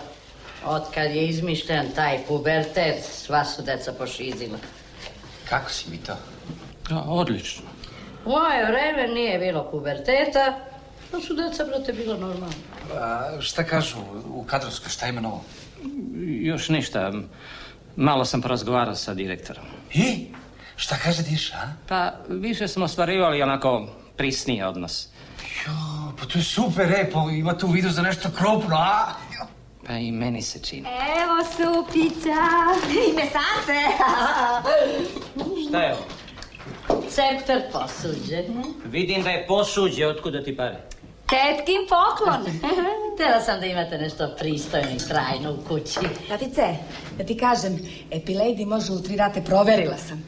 Otkad je izmišljen taj pubertet, sva su deca pošizila. Kako si, Mito? Odlično. U moje vreme nije bilo puberteta, pa su deca, brate, bilo normalno. Šta kažu u kadrovskoj, šta ima novo? Još ništa. Malo sam porazgovarao sa direktorom. I? Šta kaže Diš, a? Pa, više smo ostvarivali onako prisniji odnos. Jo, pa to je super, e, pa ima tu vidu za nešto kropno, a? Pa i meni se čini. Evo supica i mesance. Šta je ovo? Ceptar posuđe. Vidim da je posuđe, otkuda ti pare? Tetkin poklon. Htjela sam da imate nešto pristojno i trajno u kući. Tatice, da ti kažem, Epilady može u tri rate, proverila sam.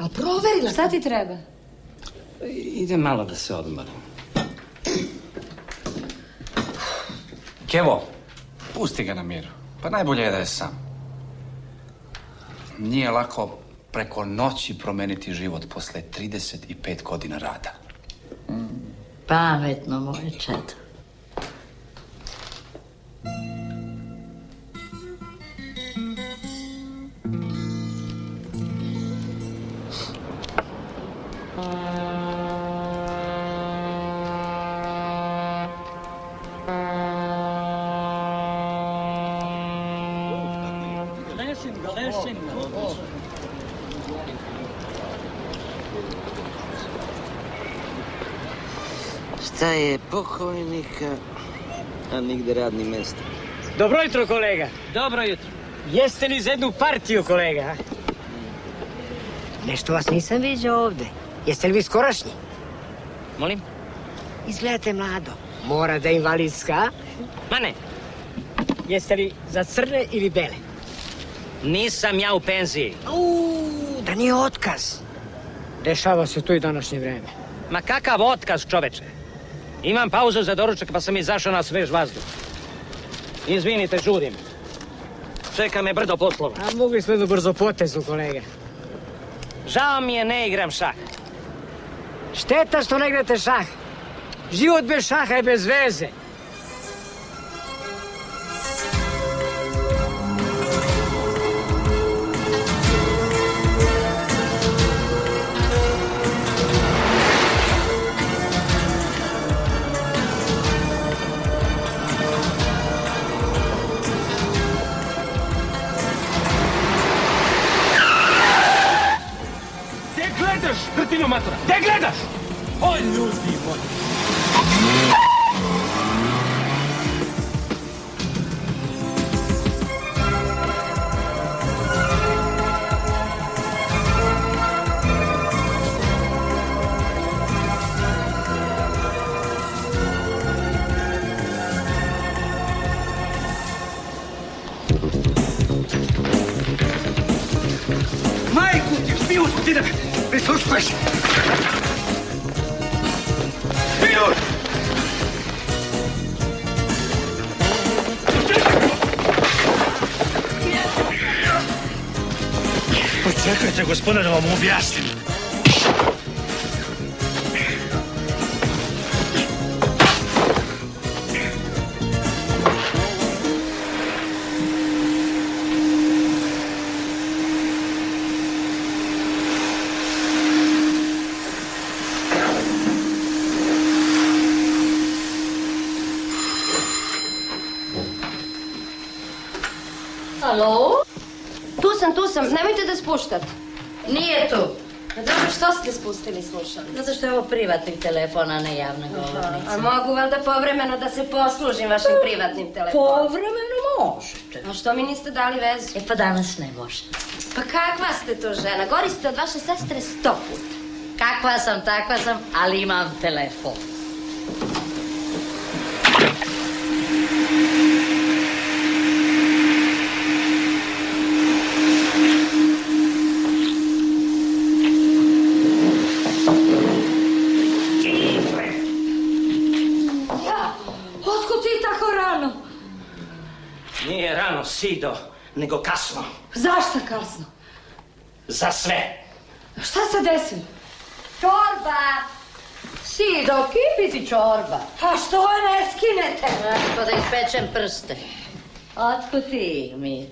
Ali proverila sam. Šta ti treba? Idem malo da se odmoram. Kevo, pusti ga na miru. Pa najbolje je da je sam. Nije lako preko noći promeniti život posle trideset i pet godina rada. Pametno, moje čedo. Šta je pokojnika, a nigde radni mjesto. Dobro jutro, kolega. Dobro jutro. Jeste li za jednu partiju, kolega? Nešto vas nisam viđao ovde. Jeste li vi skorašnji? Molim? Izgledate mlado. Mora da je invalidska. Ma ne. Jeste li za crne ili bele? Nisam ja u penziji. Uuu, da nije otkaz. Dešava se to i današnje vreme. Ma kakav otkaz, čoveče? Imam pauzu za doručak, pa sam izašao na svež vazduh. Izvinite, žurim. Čeka me brdo poslova. A mogli smo jednu brzo potezu, kolega. Žao mi je, ne igram šah. Šteta što ne igrate šah. Život bez šaha je bez veze. Čekajte, gospodine, da vam objasnim. Nemojte da spuštate. Nije tu. Dobro, što ste spustili slušalicu? Zato što je ovo privatni telefon, a ne javna govornica. A mogu valjda povremeno da se poslužim vašim privatnim telefonom? Povremeno možete. A što mi niste dali vezu? E pa danas ne možete. Pa kakva ste to žena? Gori ste od vaše sestre sto puta. Kakva sam, takva sam, ali imam telefon. Sido, nego kasno. Zašto kasno? Za sve. Šta se desilo? Čorba! Sido, kipi ti čorba. A što ne skinete? Pa da ispečem prste. Otko ti mi?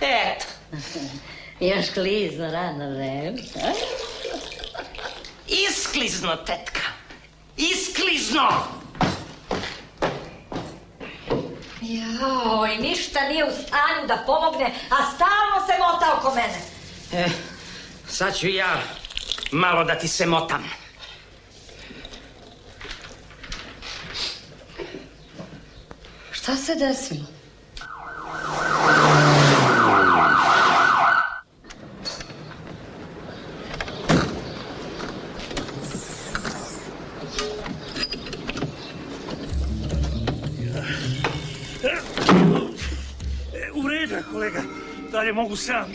Eto. Još klizno rano vreme. Isklizno, tetka. Isklizno! Jao, i ništa nije u stanju da pomogne, a stalno se mota oko mene. E, sad ću ja malo da ti se motam. Šta se desilo? Dalje mogu sam.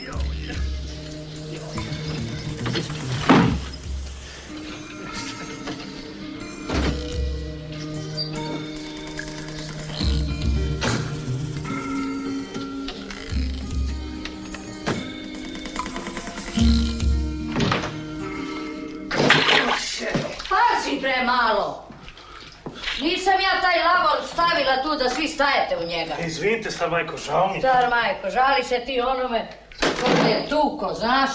Pazi pre malo. Nisam ja taj lavor stavila tu da svi stajete u njega. Izvinite, star majko, žao mi. Star majko, žali se ti onome ko te je tuko, znaš?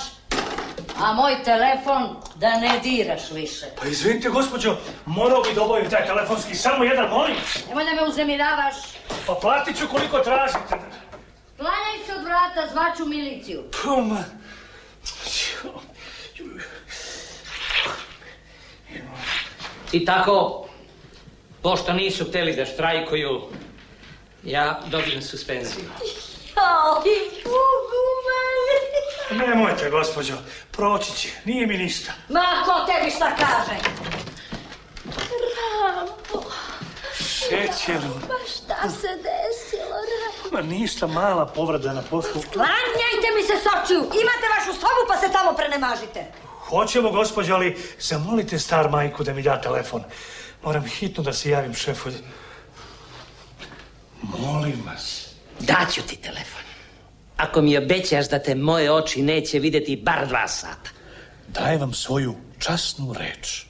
A moj telefon da ne diraš više. Pa izvinite, gospođo, morao bi da obavim taj telefonski, samo jedan, molim. Nemoj da me uzemiravaš. Pa platit ću koliko tražite. Klanjaj se od vrata, zvaću miliciju. Puma. I tako... Pošto nisu hteli da štrajkuju, ja dobijem suspenziju. Jao, i Bogu meni! Nemojte, gospođo, proći će, nije mi ništa. Ma, ko tebi šta kaže? Rambo! Šećeru! Ma šta se desilo, Rambo? Ma ništa, mala povreda na poslu. Sklanjajte mi se s očiju! Imate vašu sobu pa se tamo prenemažite! Hoćemo, gospođo, ali zamolite star majku da mi da telefon. Moram hitno da se javim šefu. Molim vas. Daću ti telefon. Ako mi obećaš da te moje oči neće vidjeti bar dva sata. Daj vam svoju časnu reč.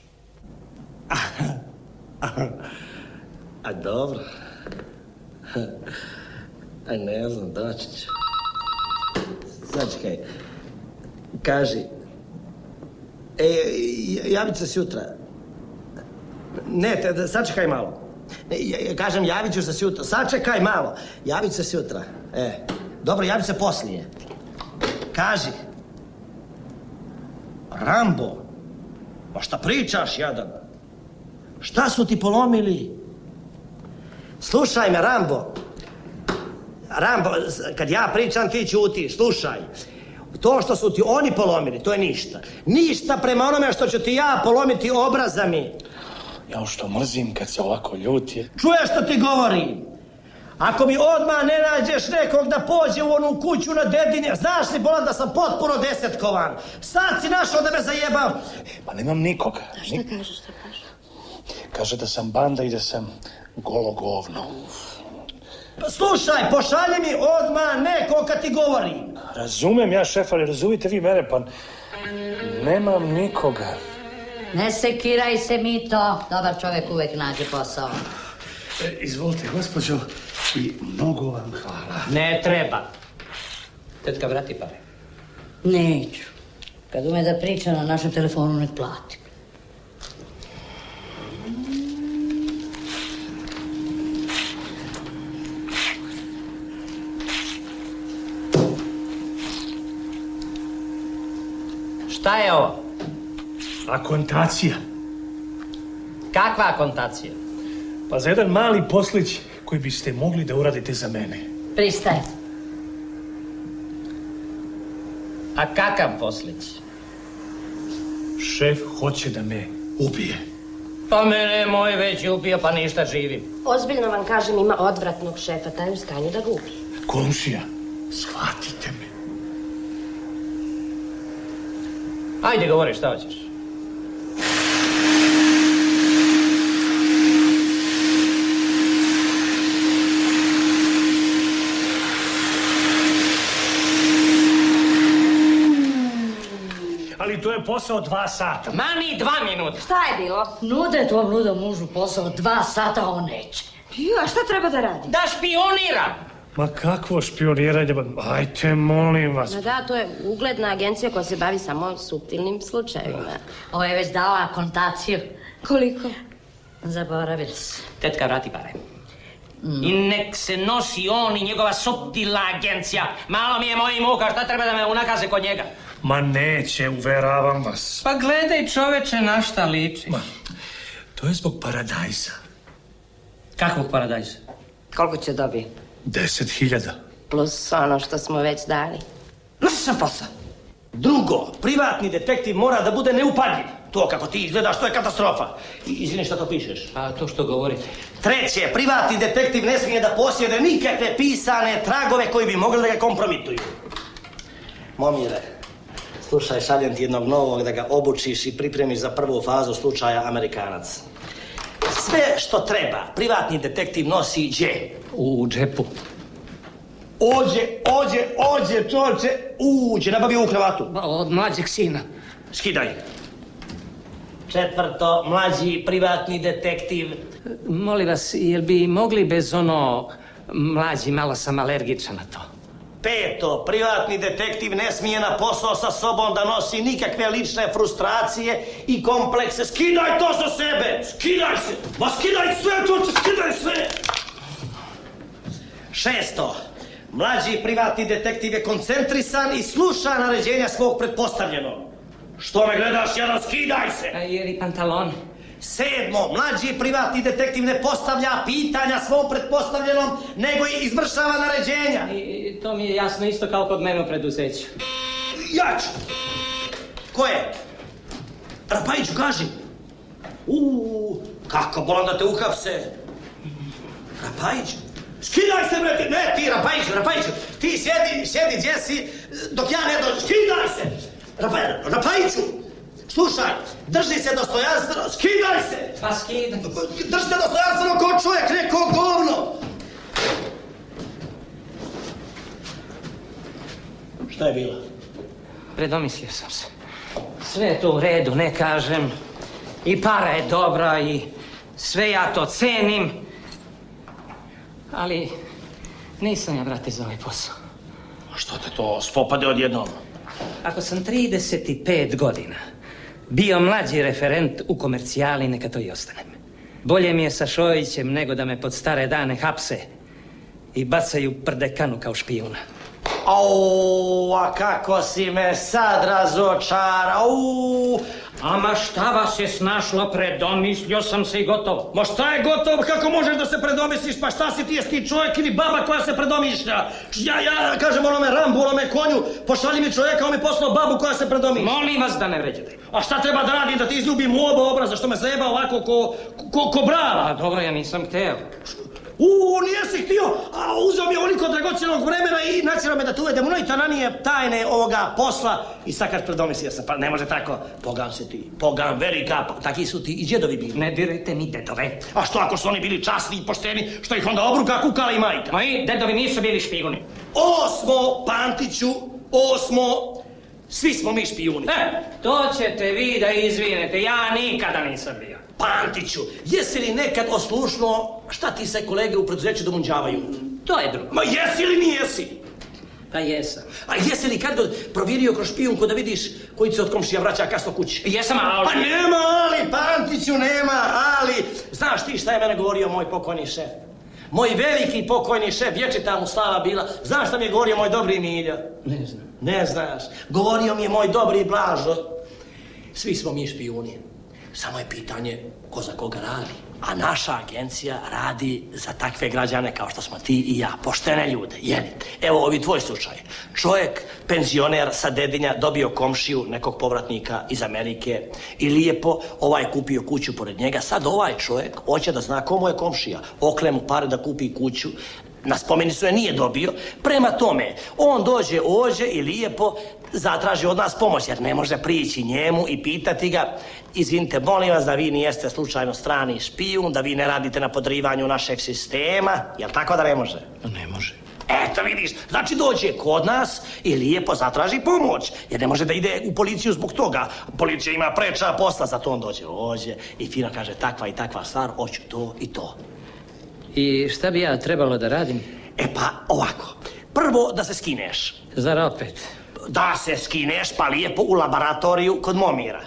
A dobro. A ne znam, doći ću. Sačekaj. Kaži. Javit se sutra. Ne, sačekaj malo. Kažem, javit ću se sutra. Sačekaj malo. Javit se sutra. Dobro, javit se poslije. Kaži. Rambo, pa šta pričaš, jadan? Šta su ti polomili? Slušaj me, Rambo. Rambo, kad ja pričam, ti ćuti. Slušaj. To što su ti oni polomili, to je ništa. Ništa prema onome što ću ti ja polomiti obrazami. Ja što mrzim kad se ovako ljuti. Čuješ što ti govorim? Ako mi odmah ne nađeš nekog da pođe u onu kuću na dedinje, znaš li, bolan, da sam potpuno desetkovan. Sad si našao da me zajebav. Pa nemam nikoga. A šta kaže, šta kaže? Kaže da sam banda i da sam golo govno. Slušaj, pošalji mi odmah neko kad ti govorim. Razumem ja, šef, ali razumite vi mene, pa nemam nikoga. Ne sekiraj se, Mito. Dobar čovjek uvijek nađe posao. Izvolite, gospođo, i mnogo vam hvala. Ne treba. Tetka, vrati pare. Neću. Kad ume da priča na našem telefonu, nek plati. Šta je ovo? Akontacija. Kakva akontacija? Pa za jedan mali poslić koji biste mogli da uradite za mene. Pristaje. A kakav poslić? Šef hoće da me ubije. Pa mene moj već ubio, pa ništa živim. Ozbiljno vam kažem, ima odvratnog šefa, taj je u stanju da ga ubije. Komšija, shvatite me. Ajde, govori, šta hoćeš? Ali to je posao dva sata. Mani dva minuta. Šta je bilo? Nude tvom ludom mužu posao dva sata, on neće. Jo, šta treba da radi? Da špioniram! Ma kakvo špioniranje, ajte, molim vas. No da, to je ugledna agencija koja se bavi samo suptilnim slučajevima. Ovo je već dao akontaciju. Koliko? Zaboravili se. Tetka, vrati pare. I nek se nosi on i njegova suptilna agencija. Malo mi je moji muka, šta treba da me unakaze kod njega? Ma neće, uveravam vas. Pa gledaj, čoveče, na šta ličiš. Ma, to je zbog paradajza. Kakvog paradajza? Koliko će dobiti? Deset hiljada. Plus ono što smo već dali. Vrši sam posao. Drugo, privatni detektiv mora da bude neupadljiv. To kako ti izgledaš, to je katastrofa. Izvini, šta to pišeš? A to što govorite. Treće, privatni detektiv ne smije da posjede nikakve pisane tragove koji bi mogli da ga kompromituju. Momire, slušaj, šaljem ti jednog novog da ga obučiš i pripremiš za prvu fazu slučaja Amerikanac. Sve što treba, privatni detektiv nosi gdje? U džepu. Ođe, ođe, ođe, čoče, uđe, nabavio u kravatu. Od mlađeg sina. Skidaj. Četvrto, mlađi privatni detektiv. Molim vas, jel bi mogli bez ono mlađi, malo sam alergičan na to. Peto, privatni detektiv ne smije na posao sa sobom da nosi nikakve lične frustracije i komplekse. Skidaj to sa sebe! Skidaj se! Ma skidaj sve, čoče, skidaj sve! Šesto, mlađi privatni detektiv je koncentrisan i sluša naređenja svog pretpostavljenog. Što me gledaš, jedan, skidaj se! A jeli pantalon? Sedmo, mlađi privatni detektiv ne postavlja pitanja svom pretpostavljenom, nego i izvršava naređenja. I to mi je jasno isto kao kod mene u preduzeću. Ja ću! Ko je? Rapajiću, kaži! Uuu, kako bolam da te uhapse! Rapajiću? Skidaj se, bre, ne, ti, Rapajiću, Rapajiću, ti sjedi, sjedi gdje si, dok ja ne dođem, skidaj se! Rapajiću, slušaj, drži se dostojanstveno, skidaj se! Pa skidaj se. Drži se dostojanstveno kao čovjek, ne kao govno! Šta je bilo? Predomislio sam se. Sve je to u redu, ne kažem. I para je dobra i sve ja to cenim. Ali nisam ja, brate, za ovaj posao. A što te to spopade odjednom? Ako sam trideset pet godina bio mlađi referent u komercijali, neka to i ostanem. Bolje mi je sa Šojićem nego da me pod stare dane hapse i bacaju prdekanu kao špijuna. Au, a kako si me sad razočarao! Ama šta vas je snašlo, predomislio sam se i gotovo. Ma šta je gotovo, kako možeš da se predomisliš, pa šta si ti, jesi ti čovjek ili baba koja se predomišlja? Ja, ja, kažem onome Rambu, onome konju, pošalji mi čovjeka, on mi poslao babu koja se predomišlja. Molim vas da ne vređate. A šta treba da radim, da ti izljubim u oba obraza, što me zajeba ovako ko, ko, ko brava? A dobro, ja nisam hteo. Uuu, nijesi htio, a uzeo mi je oliko dragoćenog vremena i načelo me da te uvedem u najtananije tajne ovoga posla i sad kad predomislio sam, pa ne može tako, pogan se ti, pogan velika, taki su ti i djedovi bili. Ne dirajte ni dedove. A što ako su oni bili časni i pošteni, što ih onda obruka kukala i majka? Moji dedovi nisu bili špijuni. Osmo, Pantiću, osmo... Svi smo mi špijuni. E, to ćete vi da izvinete, ja nikada nisam bio. Pantiću, jesi li nekad oslušnuo šta ti se kolege u preduzeću domunđavaju? To je drugo. Ma jesi li nijesi? Pa jesam. A jesi li kad provjerio kroz špijunku da vidiš koji se od komšija vraća kasno kući? Jesam, ali... Pa nema ali, Pantiću, nema ali. Znaš ti šta je mene govorio moj pokojni šef? Moj veliki pokojni šef, vječita mu slava bila. Znaš šta mi je govorio moj dobri Miljo? Ne znam. Ne znaš, govorio mi je moj dobri Blažo. Svi smo mi špijuni. Samo je pitanje ko za koga radi. A naša agencija radi za takve građane kao što smo ti i ja. Poštene ljude, jeli? Evo ovi tvoj slučaj. Čovjek, penzioner sa Dedinja, dobio komšiju nekog povratnika iz Amerike i lijepo ovaj kupio kuću pored njega. Sad ovaj čovjek hoće da zna komu je komšija. Okle mu pare da kupi kuću. Na spomenicu je nije dobio, prema tome, on dođe ođe i lijepo zatraži od nas pomoć, jer ne može prići njemu i pitati ga, izvinite, molim vas da vi nijeste slučajno strani špijun, da vi ne radite na podrivanju našeg sistema, jel tako da ne može? Ne može. Eto vidiš, znači dođe kod nas i lijepo zatraži pomoć, jer ne može da ide u policiju zbog toga. Policija ima preča posla, zato on dođe ođe i fino kaže takva i takva stvar, hoću to i to. I šta bi ja trebalo da radim? E pa, ovako. Prvo da se skineš. Zar opet? Da se skineš, pa lijepo u laboratoriju kod Momira.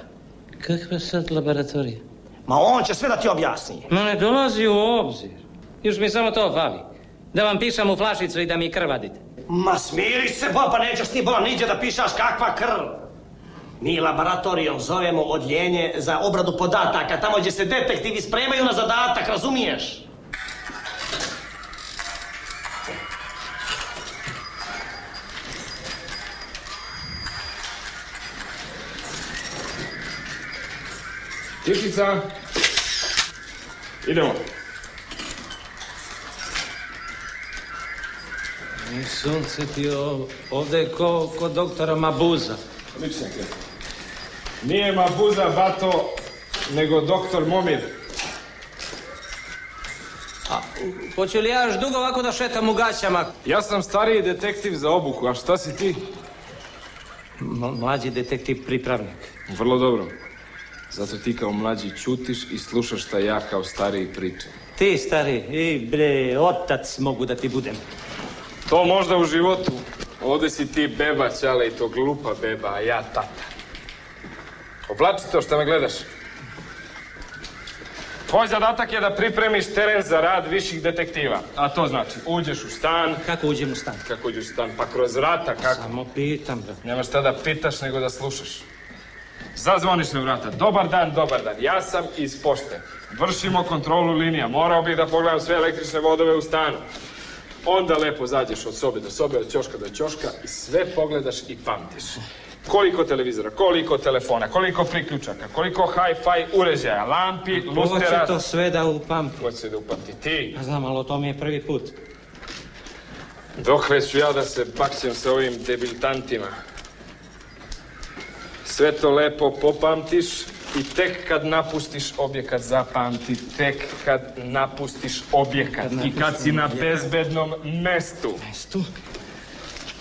Kakva sad laboratorija? Ma on će sve da ti objasni. Ma ne dolazi u obzir. Još mi samo to fali. Da vam pišam u flašicu i da mi krvadite. Ma smiri se, bo, pa nećeš ti, bo, niđe da pišaš kakva krv. Mi laboratorijom zovemo odjeljenje za obradu podataka. Tamo gdje se detektivi spremaju na zadatak, razumiješ? Tišica, idemo. I sunce ti ovdje je ko kod doktora Mabuza. Nije Mabuza, bato, nego doktor Momir. Hoću li ja još dugo ovako da šetam u gaćama? Ja sam stariji detektiv za obuku, a šta si ti? Mlađi detektiv pripravnik. Vrlo dobro. Zato ti kao mlađi ćutiš i slušaš šta ja kao stariji pričam. Ti stariji, i bre, otac mogu da ti budem. To možda u životu. Ovdje si ti beba, ćale, i to glupa beba, a ja tata. Oblači to što me gledaš. Tvoj zadatak je da pripremiš teren za rad viših detektiva. A to znači, uđeš u stan... Kako uđem u stan? Kako uđeš u stan? Pa kroz vrata, kako? Samo pitam, bro. Nemaš šta da pitaš, nego da slušaš. Zazvoniš na vrata. Dobar dan, dobar dan. Ja sam iz pošte. Vršimo kontrolu linija. Morao bih da pogledam sve električne vodove u stanu. Onda lepo zađeš od sobe do sobe, od ćoška do ćoška i sve pogledaš i pamtiš. Koliko televizora, koliko telefona, koliko priključaka, koliko hi-fi uređaja, lampi, lustera... Hoće to sve da upamti. Hoće da upamti ti. Znam, ali to mi je prvi put. Dokle ću ja da se bakćem sa ovim debiltantima? Sve to lepo popamtiš i tek kad napustiš objekat, zapamti, tek kad napustiš objekat i kad si na bezbednom mestu. Mestu?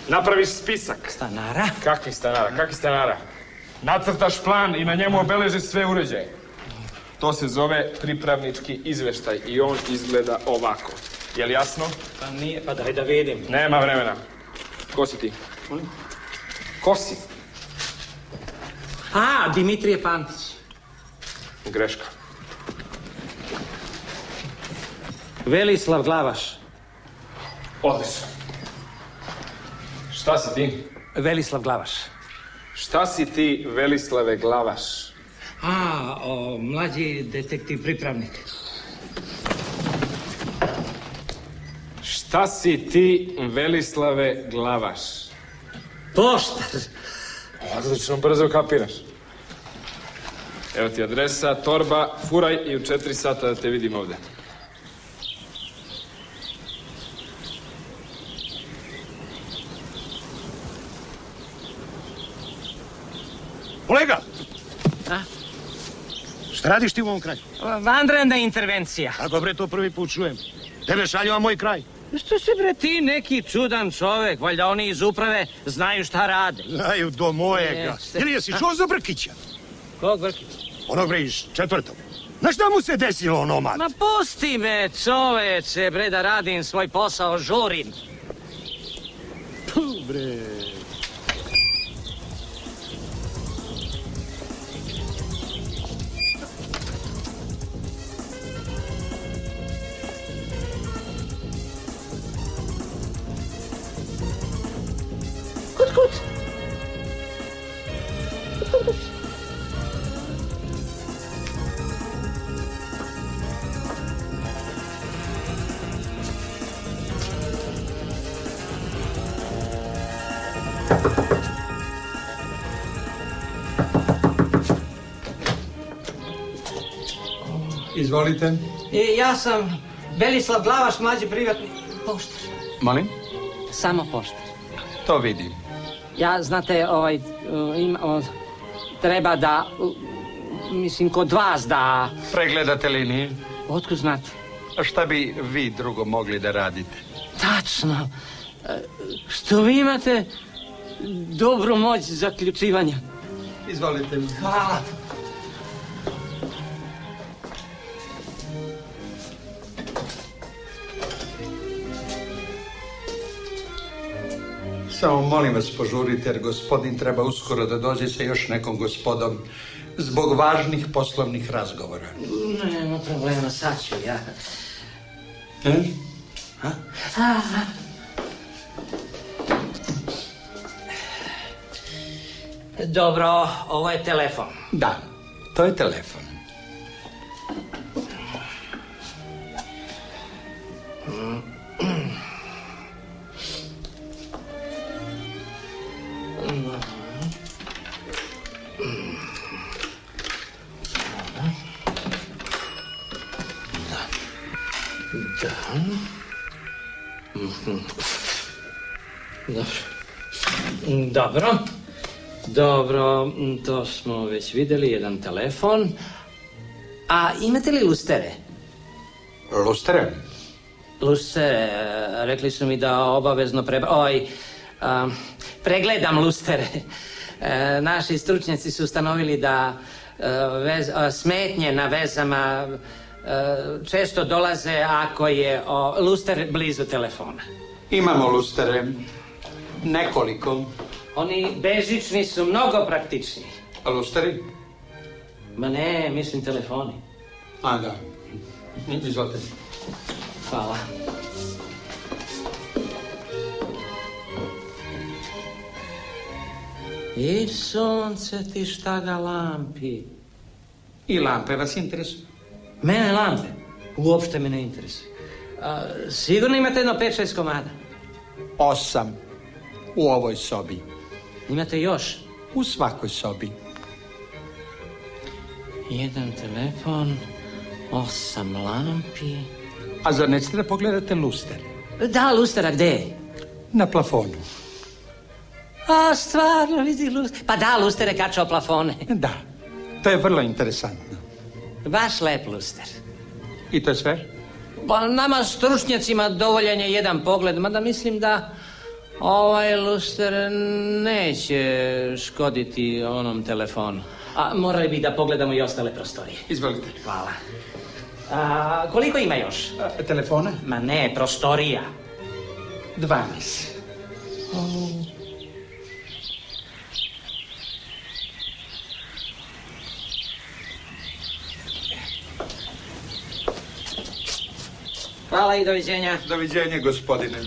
Napraviš spisak. Stanara? Kakvi stanara, kakvi stanara? Nacrtaš plan i na njemu obeležiš sve uređaje. To se zove pripravnički izveštaj i on izgleda ovako. Je li jasno? Pa nije, pa daj da vidim. Nema vremena. Ko si ti? Ko si? A, Dimitrije Pantić. Greška. Velislav Glavaš. Odlično. Šta si ti? Velislav Glavaš. Šta si ti, Velislave Glavaš? A, mlađi detektiv pripravnik. Šta si ti, Velislave Glavaš? Poštar. Odlično, brzo kapiraš. Evo ti adresa, torba, furaj i u četiri sata da te vidim ovdje. Kolega! Šta radiš ti u ovom kraju? Vanredna intervencija. Kako bre, to prvi put čujem. Tebe šalju, a moj kraj. Što si bre ti neki čudan čovek? Valjda oni iz uprave znaju šta rade. Znaju do mojega. Ili jesi čuo za Brkića? Kog Brkića? Onog bre iz četvrtog. Znaš šta mu se desilo ono, mat? Ma pusti me, čoveče, bre, da radim svoj posao, žurim. Puh, bre. Kut, kut. Kut, kut. Izvolite. Ja sam Velislav Glavaš, mlađi privatni poštar. Molim? Samo poštar. To vidim. Ja, znate, ovaj, treba da, mislim, kod vas da... Pregledate linije? Otkud znate? Šta bi vi drugo mogli da radite? Tačno. Što vi imate dobru moć zaključivanja. Izvolite. Hvala. Samo molim vas požurite, jer gospodin treba uskoro da dođe sa još nekom gospodom zbog važnih poslovnih razgovora. Nema problema, sad ću ja. E? Ha? Dobro, ovo je telefon. Da, to je telefon. Dobro, dobro, to smo već videli, jedan telefon. A imate li lustere? Lustere? Lustere, rekli su mi da obavezno pre... Oj, pregledam lustere. Naši stručnjaci su ustanovili da smetnje na vezama često dolaze ako je luster blizu telefona. Imamo lustere. Nekoliko. Oni bežični su mnogo praktični. A lusteri? Ma ne, mislim telefoni. A da. Izvolite. Hvala. I sunce ti šta ga lampi. I lampe vas interesuju? Mene lampe. Uopšte me ne interesuju. Sigurno imate jedno pet šest komada. Osam. U ovoj sobi. Imate još? U svakoj sobi. Jedan telefon, osam lampi... A zar nećete da pogledate luster? Da, luster, a gde je? Na plafonu. A, stvarno, vidi luster. Pa da, luster je kačao plafone. Da, to je vrlo interesantno. Baš lep luster. I to je sve? Pa nama stručnjacima dovoljan je jedan pogled, mada mislim da... Ovaj luster neće škoditi onom telefonu. A morali bi da pogledamo i ostale prostorije. Izvolite. Hvala. A koliko ima još? Telefona? Ma ne, prostorija. Dvanaest. Hvala i doviđenja. Doviđenje, gospodine.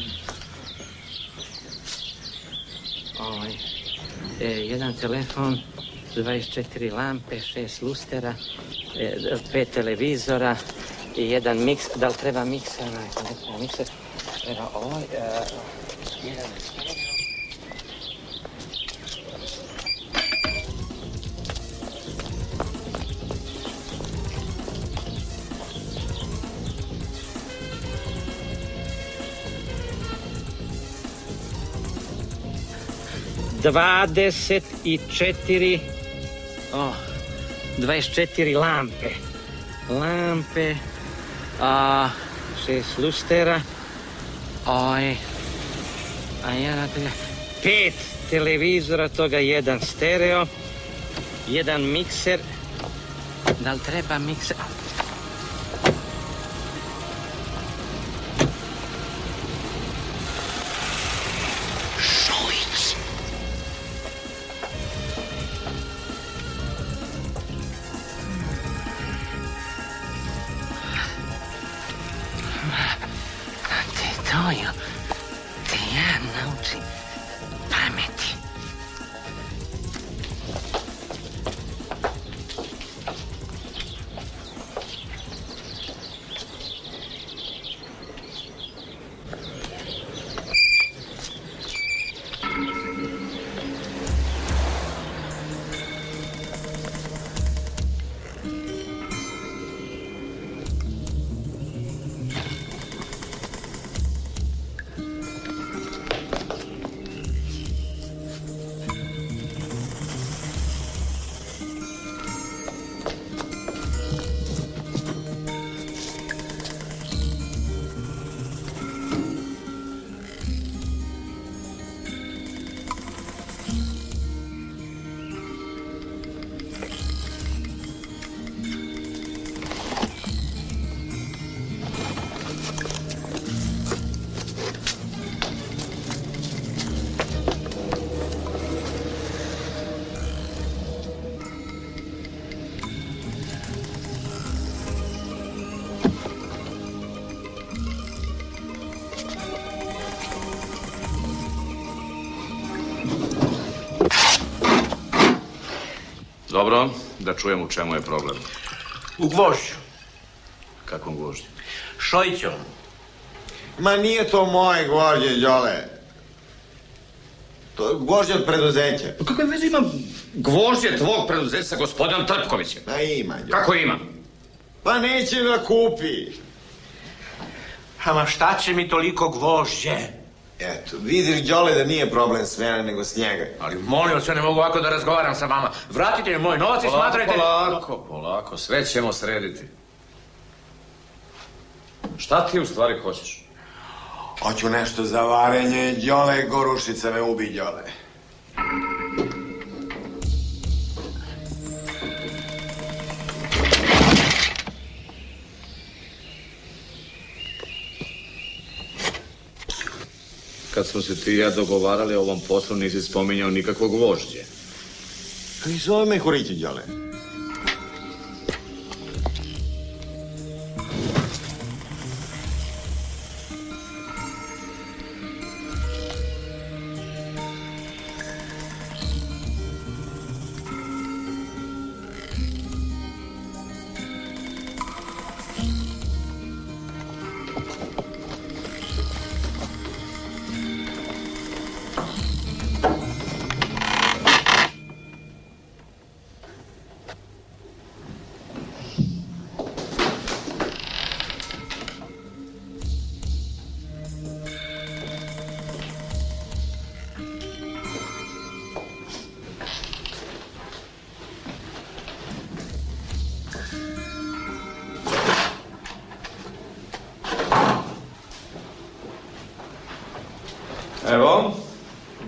Jedan telefon, dvadeset četiri lampe, šest lustera, pet televizora i jedan miks... Da li treba mikser? Ne treba mikser. Treba ovaj... Jedan... dvadeset četiri O, dvadeset četiri lampe. Lampe. A, šest lustera. Oj. A jedan... Pet televizora, toga jedan stereo. Jedan mikser. Da li treba mikser? Dobro, da čujem u čemu je problem. U gvožđu. Kakvom gvožđu? Šojićom. Ma nije to moje gvožđe, Đole. To je gvožđe od preduzeća. Pa kakve veze ima gvožđe tvog preduzeća sa gospodinom Trpkovićem? Pa ima, Đole. Kako ima? Pa neće da kupi. Ama šta će mi toliko gvožđe? Eto, vidiš, Đole, da nije problem s mene, nego s njega. Ali molim vas, ja ne mogu ovako da razgovaram sa vama. Vratite mi moj novac i smatrajte... Polako, polako, sve ćemo srediti. Šta ti u stvari hoćeš? Hoću nešto za varenje, Đole, gorušica me ubi, Đole. Kad smo se ti i ja dogovarali o ovom poslu, nisi spominjao nikakvo gvožđe. I zove me Horići, Đole.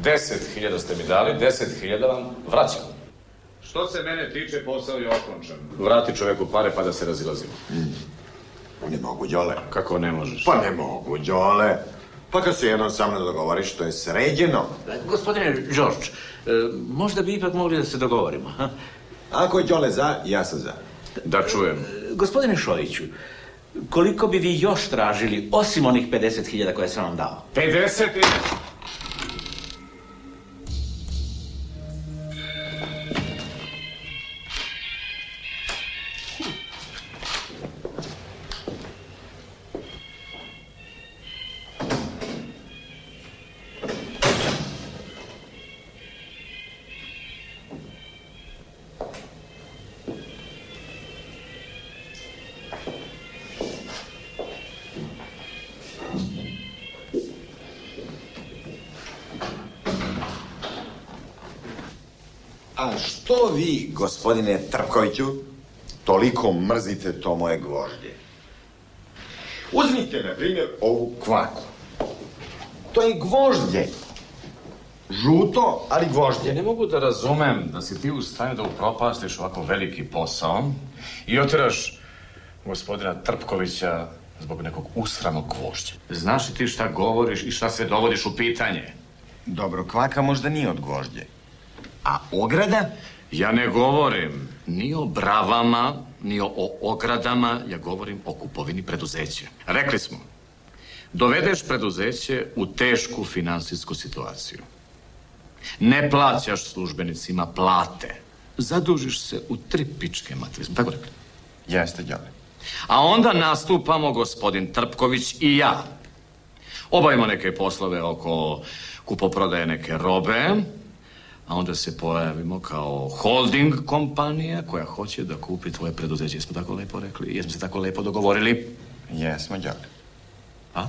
deset hiljada ste mi dali, deset hiljada vam vraćam. Što se mene tiče, posao je okončan. Vrati čoveku pare pa da se razilazimo. Ne mogu, Đole. Kako ne možeš? Pa ne mogu, Đole. Pa kad se jednom sa mnom dogovoriš, to je sređeno. Gospodine Đorđ, možda bi ipak mogli da se dogovorimo. Ako je Đole za, ja sam za. Da čujem. Gospodine Šojiću, koliko bi vi još tražili, osim onih pedeset hiljada koje sam vam dao? pedeset hiljada? A što vi, gospodine Trpkoviću, toliko mrzite to moje gvožđe? Uzmite, na primjer, ovu kvaku. To je gvožđe. Žuto, ali gvožđe. Ne mogu da razumem da si ti u stanju da upropastiš ovako veliki posao i otiraš gospodina Trpkovića zbog nekog usranog gvožđa. Znaš li ti šta govoriš i šta sve dovodiš u pitanje? Dobro, kvaka možda nije od gvožđe. A ograda? Ja ne govorim ni o bravama, ni o ogradama, ja govorim o kupovini preduzeća. Rekli smo, dovedeš preduzeće u tešku finansijsku situaciju. Ne plaćaš službenicima plate. Zadužiš se u tri pičke materizmu. Tako rekli? Jeste, Đole. A onda nastupamo gospodin Trpković i ja. Obavimo neke poslove oko kupoprodaje neke robe, a onda se pojavimo kao holding kompanija koja hoće da kupi tvoje preduzeće. Jesmo tako lepo rekli? Jesmo se tako lepo dogovorili? Jesmo, Đole. A?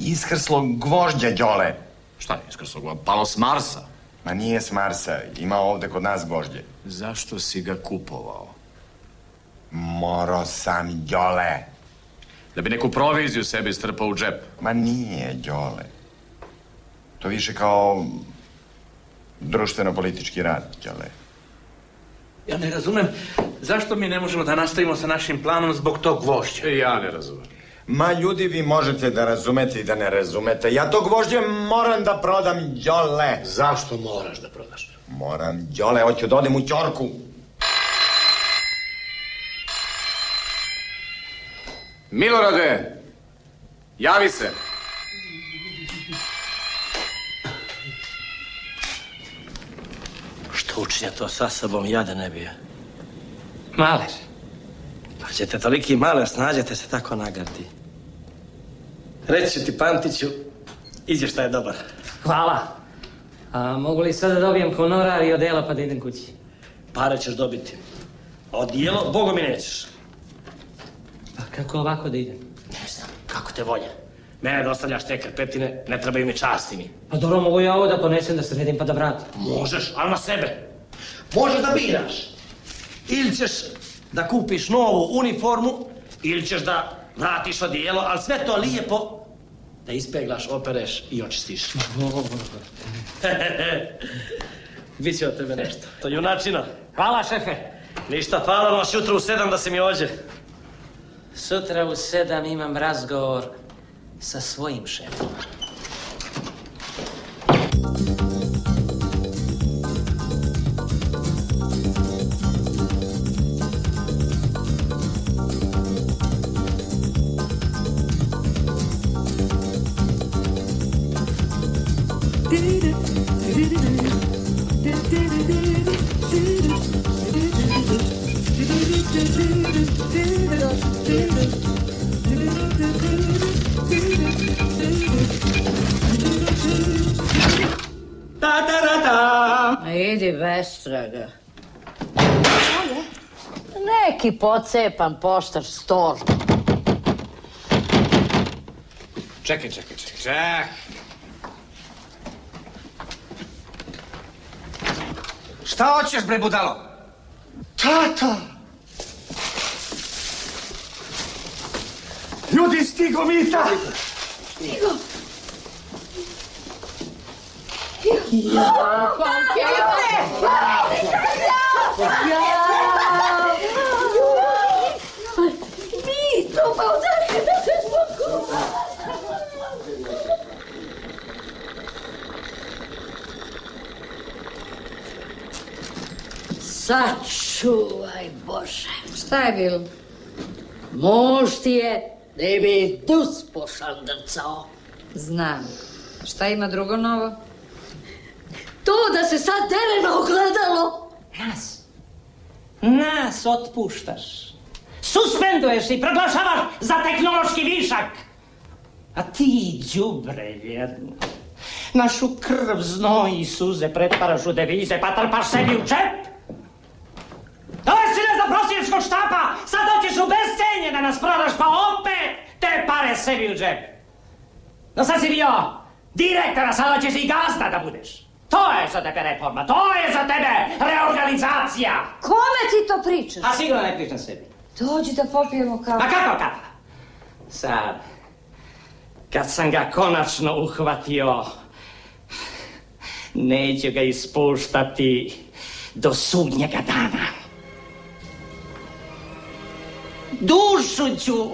Iskrslo gvožđa, Đole. Šta je iskrslo gvožđa? Palo s Marsa? Ma nije s Marsa. Ima ovde kod nas gvožđe. Zašto si ga kupovao? Morao sam, Đole. Da bi neku proviziju sebi strpao u džep. Ma nije, Đole. To više kao društveno-politički rad, Đole. Ja ne razumem zašto mi ne možemo da nastavimo sa našim planom zbog tog gvožđa. Ja ne razumem. Ma, ljudi, vi možete da razumete i da ne razumete. Ja to gvožđe moram da prodam, Đole. Zašto moraš da prodaš? Moram, Đole, hoću da odem u ćorku. Milorade, javi se. Što učinja to sa sobom, jade ne bije. Maler. Pa ćete toliki maler, snađete se tako nagrdi. Reći ću ti, Pantiću, izvještaj je dobar. Hvala. A mogu li sada dobijem honorar i odijelo pa da idem kući? Pare ćeš dobiti. Odijelo, Bogu mi nećeš. Pa kako ovako da idem? Ne znam, kako te volja. Mene da ostavljaš te krpetine, ne trebaju mi častini. Pa dobro, mogu ja ovo da ponesem, da sredim pa da vratim. Možeš, ali na sebe. Možeš da biraš. Ili ćeš da kupiš novu uniformu, ili ćeš da vratiš odijelo, ali sve to lijepo da ispeglaš, opereš i očistiš. Biće od tebe nešto. To je junačina. Hvala, šefe. Ništa, hvala, noć jutro u sedam da se mi ođe. Sutra u sedam imam razgovor sa svojim šefom. Vestraga. Neki pocepan poštar s tortom. Čekaj, čekaj, čekaj, čekaj. Šta hoćeš, bre, budalo? Tata! Ljudi, stigo Mita! Stigo! Ja, Pantiće! Mito, pa odakle da se zboguma? Sačuvaj, Bože. Šta je bilo? Mož ti je da je mi tus pošandrcao. Znam. Šta ima drugo novo? To da se sad tereno ogledalo. Nas. Nas otpuštaš. Suspenduješ i proglašavaš za tehnološki višak. A ti, đubre jedno, našu krv, znoj i suze pretvaraš u devize pa trpaš sebi u čep. To je sile za prosječkog štapa. Sad doćeš u bescenje da nas prodaš pa opet te pare sebi u čep. No sad si bio direktora, sada ćeš i gazda da budeš. To je za tebe reforma, to je za tebe reorganizacija! Kome ti to pričaš? A sigurno ne pričam sebi. Dođi da popijemo kafu. A kako kafa? Sad, kad sam ga konačno uhvatio, neću ga ispuštati do sudnjega dana. Dušu ću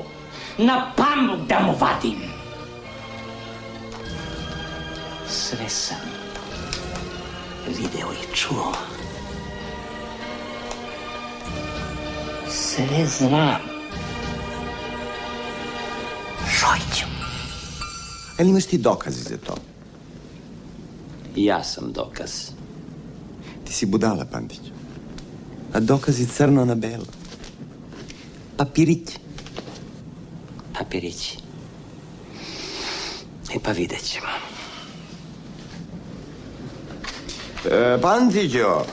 na pamuk da mu vadim. Sve sam video i čuo. Sve znam. Šojiću. Ali imaš ti dokazi za to? Ja sam dokaz. Ti si budala, Pantić. A dokazi crno na belo. Papirići. Papirići. E pa vidjet ćemo. E, Pantićo!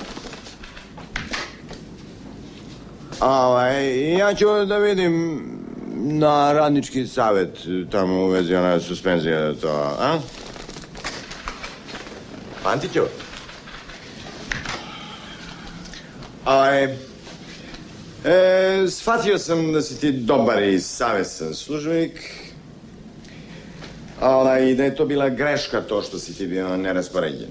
Ovaj, ja ću da vidim na radnički savjet tamo u vezi ona suspenzija da to, a? Pantićo? Ovaj... E, shvatio sam da si ti dobar i savjestan službenik. Ovaj, i da je to bila greška to što si ti bio neraspoređen.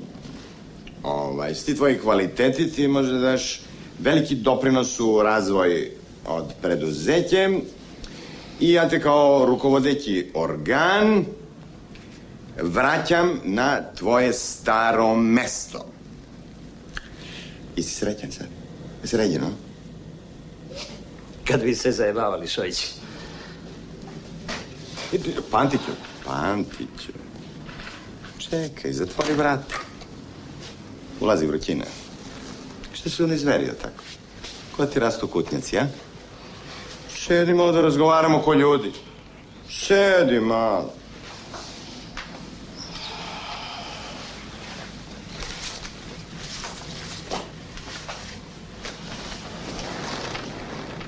Ovaj, s ti tvoji kvaliteti ti možda daš veliki doprinos u razvoj od preduzeća. I ja te kao rukovodeći organ vraćam na tvoje staro mesto. I si srećan sad? Sređen, no? Kad bi se zajebavali, Šojić. Pantiću, Pantiću. Čekaj, zatvori vrata. Ulazi vrućina. Što si ono izverio tako? Ko ti rastu kutnjaci, a? Sedi malo da razgovaramo ko ljudi. Sedi malo.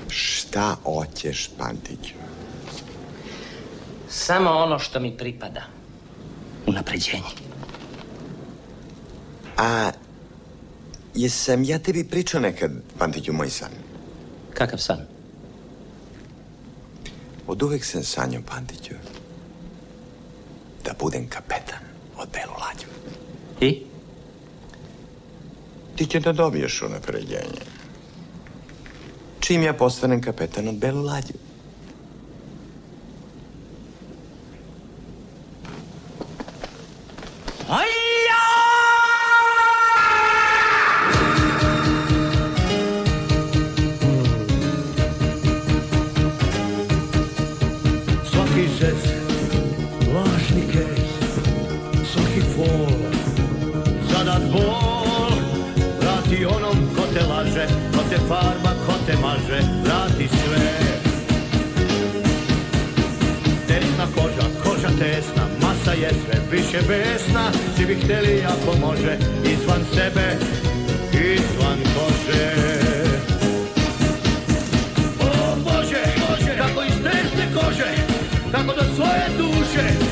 Šta hoćeš, Pantiću? Samo ono što mi pripada. Unapređenje. A... jesam ja tebi pričao nekad, Pantiću, moj san? Kakav san? Od uvek sam sanjao, Pantiću, da budem kapetan od belu lađu. I? Ti će da dobiješ unapređenje. Čim ja postanem kapetan od belu lađu.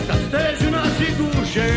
Kad stežu nas i guše.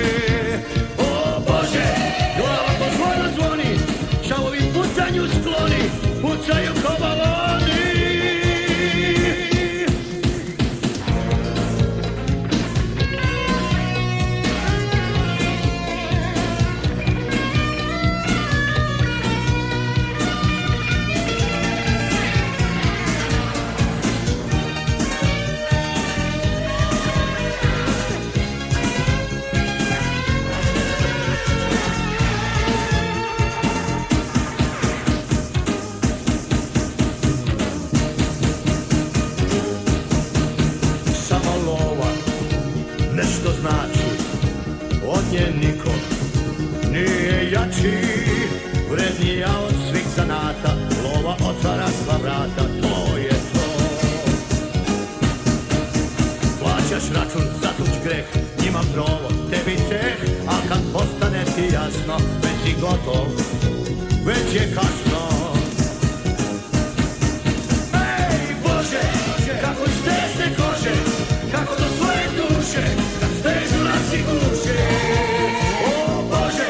O Bože,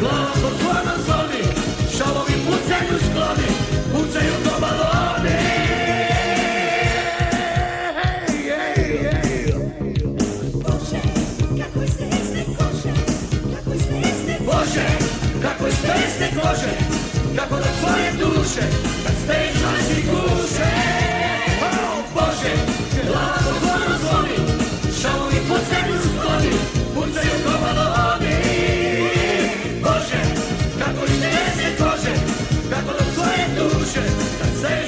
glava može, kako da svoje duše, kad steča si kuše. O Bože, glava po zvonu zvoni, šamovi po zemlju skloni, pucaju ko baloni. Bože, kako li ne se kože, kako da svoje duše, kad steča si kuše.